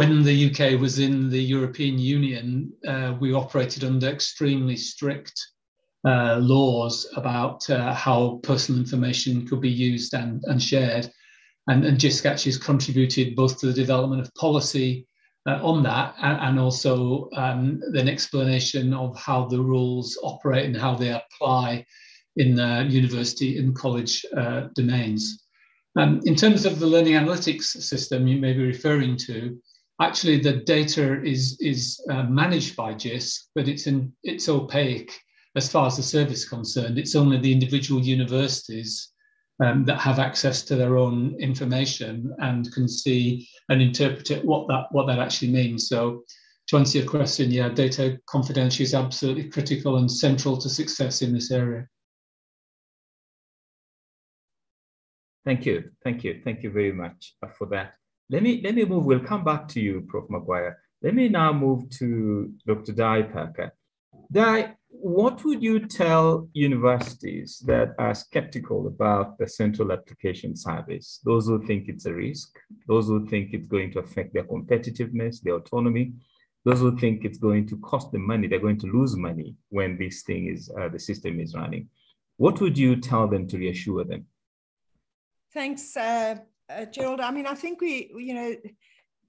When the U K was in the European Union, uh, we operated under extremely strict uh, laws about uh, how personal information could be used and, and shared. And, and JISC actually has contributed both to the development of policy uh, on that and, and also um, an explanation of how the rules operate and how they apply in the university and college uh, domains. Um, in terms of the learning analytics system you may be referring to, actually, the data is, is uh, managed by JISC, but it's, in, it's opaque as far as the service is concerned. It's only the individual universities um, that have access to their own information and can see and interpret it, what that, what that actually means. So to answer your question, yeah, data confidentiality is absolutely critical and central to success in this area. Thank you. Thank you. Thank you very much for that. Let me, let me move, we'll come back to you, Professor Maguire. Let me now move to Doctor Di Parker. Di, what would you tell universities that are skeptical about the central application service? Those who think it's a risk, those who think it's going to affect their competitiveness, their autonomy, those who think it's going to cost them money, they're going to lose money when this thing is, uh, the system is running. What would you tell them to reassure them? Thanks, uh... Uh, Gerald, I mean, I think we, you know,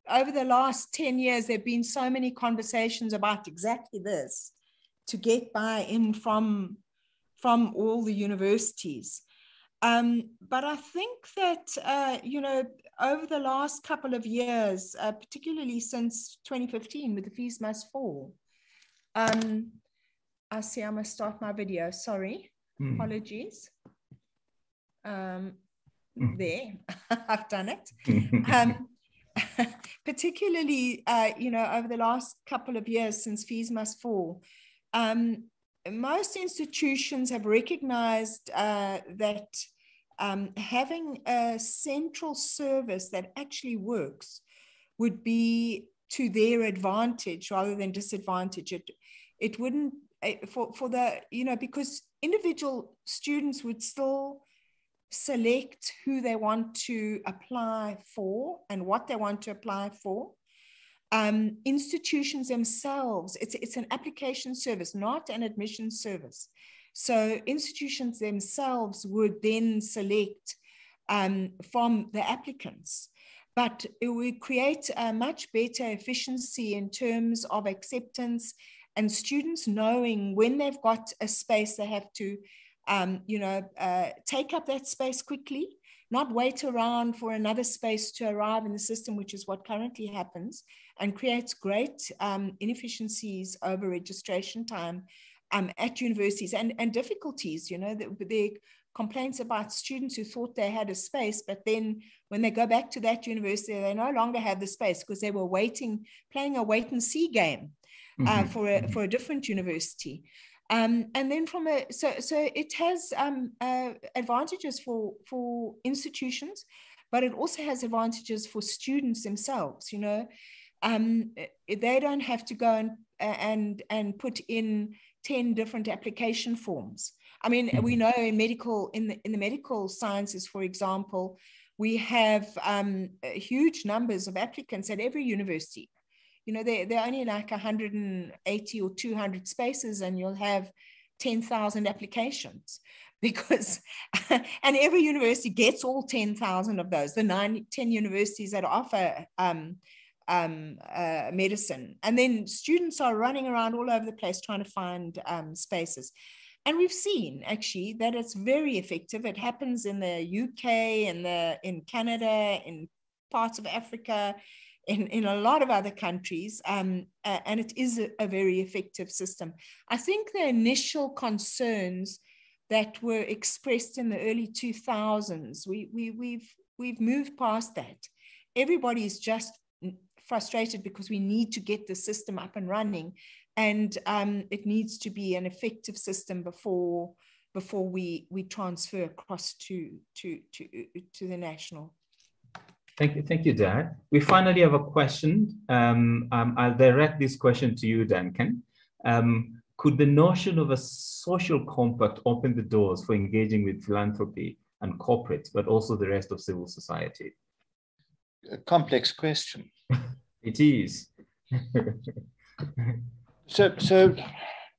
over the last ten years, there have been so many conversations about exactly this, to get buy-in from, from all the universities. Um, but I think that, uh, you know, over the last couple of years, uh, particularly since twenty fifteen, with the fees must fall. Um, I see I must start my video, sorry, mm. Apologies. Um, There, I've done it. Um, particularly, uh, you know, over the last couple of years since fees must fall, um, most institutions have recognized uh, that um, having a central service that actually works would be to their advantage rather than disadvantage. It, it wouldn't, for, for the, you know, because individual students would still select who they want to apply for and what they want to apply for. Um, institutions themselves, it's, it's an application service, not an admission service. So institutions themselves would then select um, from the applicants. But it will create a much better efficiency in terms of acceptance and students knowing when they've got a space, they have to, um, you know, uh, take up that space quickly, not wait around for another space to arrive in the system, which is what currently happens and creates great um, inefficiencies over registration time um, at universities and, and difficulties, you know, the, the complaints about students who thought they had a space, but then when they go back to that university, they no longer have the space because they were waiting, playing a wait and see game uh, mm-hmm. for, a, for a different university. Um, and then from a, so, so it has um, uh, advantages for, for institutions, but it also has advantages for students themselves, you know, um, they don't have to go and, and, and put in ten different application forms. I mean, mm-hmm. we know in medical, in the, in the medical sciences, for example, we have um, huge numbers of applicants at every university. You know, there are only like one hundred eighty or two hundred spaces and you'll have ten thousand applications because, and every university gets all ten thousand of those, the nine, ten universities that offer um, um, uh, medicine. And then students are running around all over the place trying to find um, spaces. And we've seen actually that it's very effective. It happens in the U K, in, the, in Canada, in parts of Africa, In, in a lot of other countries, um, uh, and it is a, a very effective system. I think the initial concerns that were expressed in the early two thousands, we, we, we've, we've moved past that. Everybody is just frustrated because we need to get the system up and running, and um, it needs to be an effective system before, before we, we transfer across to, to, to, to the national. Thank you, thank you, Dan. We finally have a question. Um, um, I'll direct this question to you, Duncan. Um, could the notion of a social compact open the doors for engaging with philanthropy and corporates, but also the rest of civil society? A complex question. It is. so, so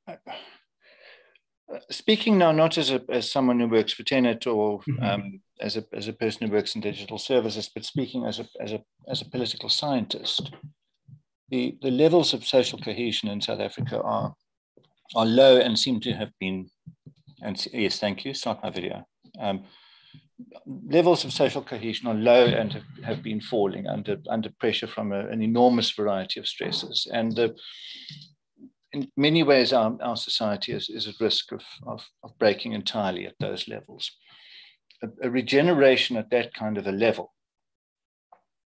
uh, speaking now, not as a as someone who works for TENET or. Mm-hmm. um, As a, as a person who works in digital services, but speaking as a, as a, as a political scientist, the, the levels of social cohesion in South Africa are, are low and seem to have been, and yes, thank you, start my video. Um, levels of social cohesion are low and have, have been falling under, under pressure from a, an enormous variety of stresses. And the, in many ways, our, our society is, is at risk of, of, of breaking entirely at those levels. A regeneration at that kind of a level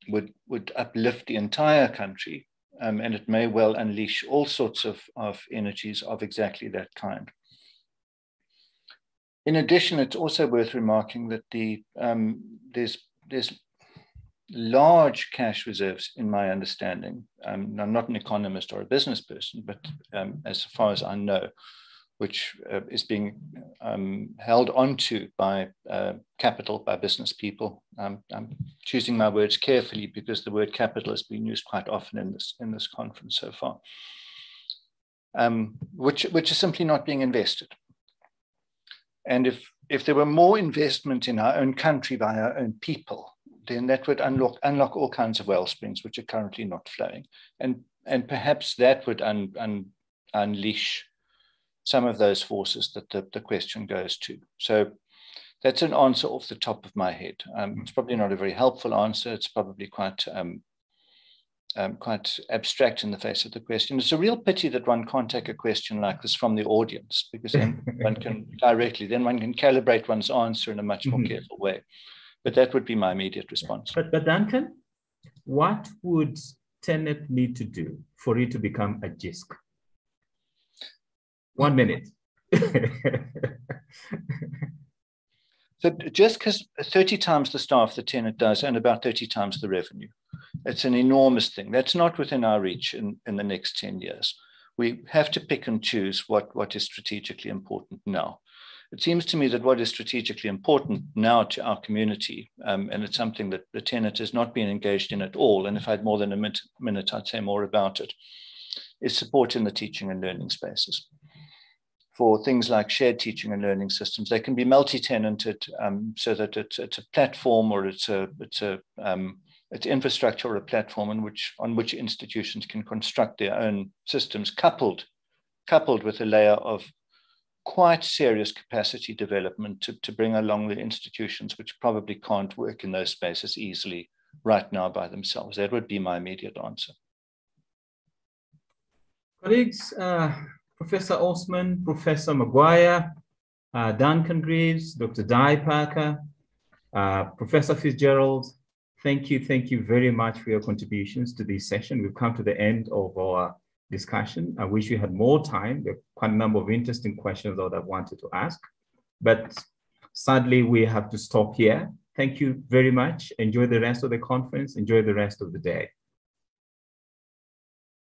would, would uplift the entire country, um, and it may well unleash all sorts of, of energies of exactly that kind. In addition, it's also worth remarking that the, um, there's, there's large cash reserves, in my understanding. Um, I'm not an economist or a business person, but um, as far as I know, which uh, is being um, held onto by uh, capital, by business people. Um, I'm choosing my words carefully because the word capital has been used quite often in this, in this conference so far, um, which, which is simply not being invested. And if, if there were more investment in our own country by our own people, then that would unlock, unlock all kinds of well springs which are currently not flowing. And, and perhaps that would un, un, unleash some of those forces that the, the question goes to. So that's an answer off the top of my head. Um, it's probably not a very helpful answer. It's probably quite, um, um, quite abstract in the face of the question. It's a real pity that one can't take a question like this from the audience, because then one can directly, then one can calibrate one's answer in a much more mm-hmm. careful way. But that would be my immediate response. But, but Duncan, what would TENET need to do for it to become a J I S C? One minute. So J I S C has thirty times the staff that TENET does and about thirty times the revenue. It's an enormous thing. That's not within our reach in, in the next ten years. We have to pick and choose what, what is strategically important now. It seems to me that what is strategically important now to our community, um, and it's something that the TENET has not been engaged in at all, and if I had more than a min- minute, I'd say more about it, is support in the teaching and learning spaces. for things like shared teaching and learning systems. They can be multi-tenanted, um, so that it's, it's a platform, or it's a it's a um, it's infrastructure or a platform on which on which institutions can construct their own systems, coupled coupled with a layer of quite serious capacity development to, to bring along the institutions which probably can't work in those spaces easily right now by themselves. That would be my immediate answer. Colleagues, uh, Professor Osman, Professor Maguire, uh, Duncan Greaves, Doctor Di Parker, uh, Professor Fitzgerald, thank you, thank you very much for your contributions to this session. We've come to the end of our discussion. I wish we had more time. There are quite a number of interesting questions that I wanted to ask, but sadly we have to stop here. Thank you very much. Enjoy the rest of the conference. Enjoy the rest of the day.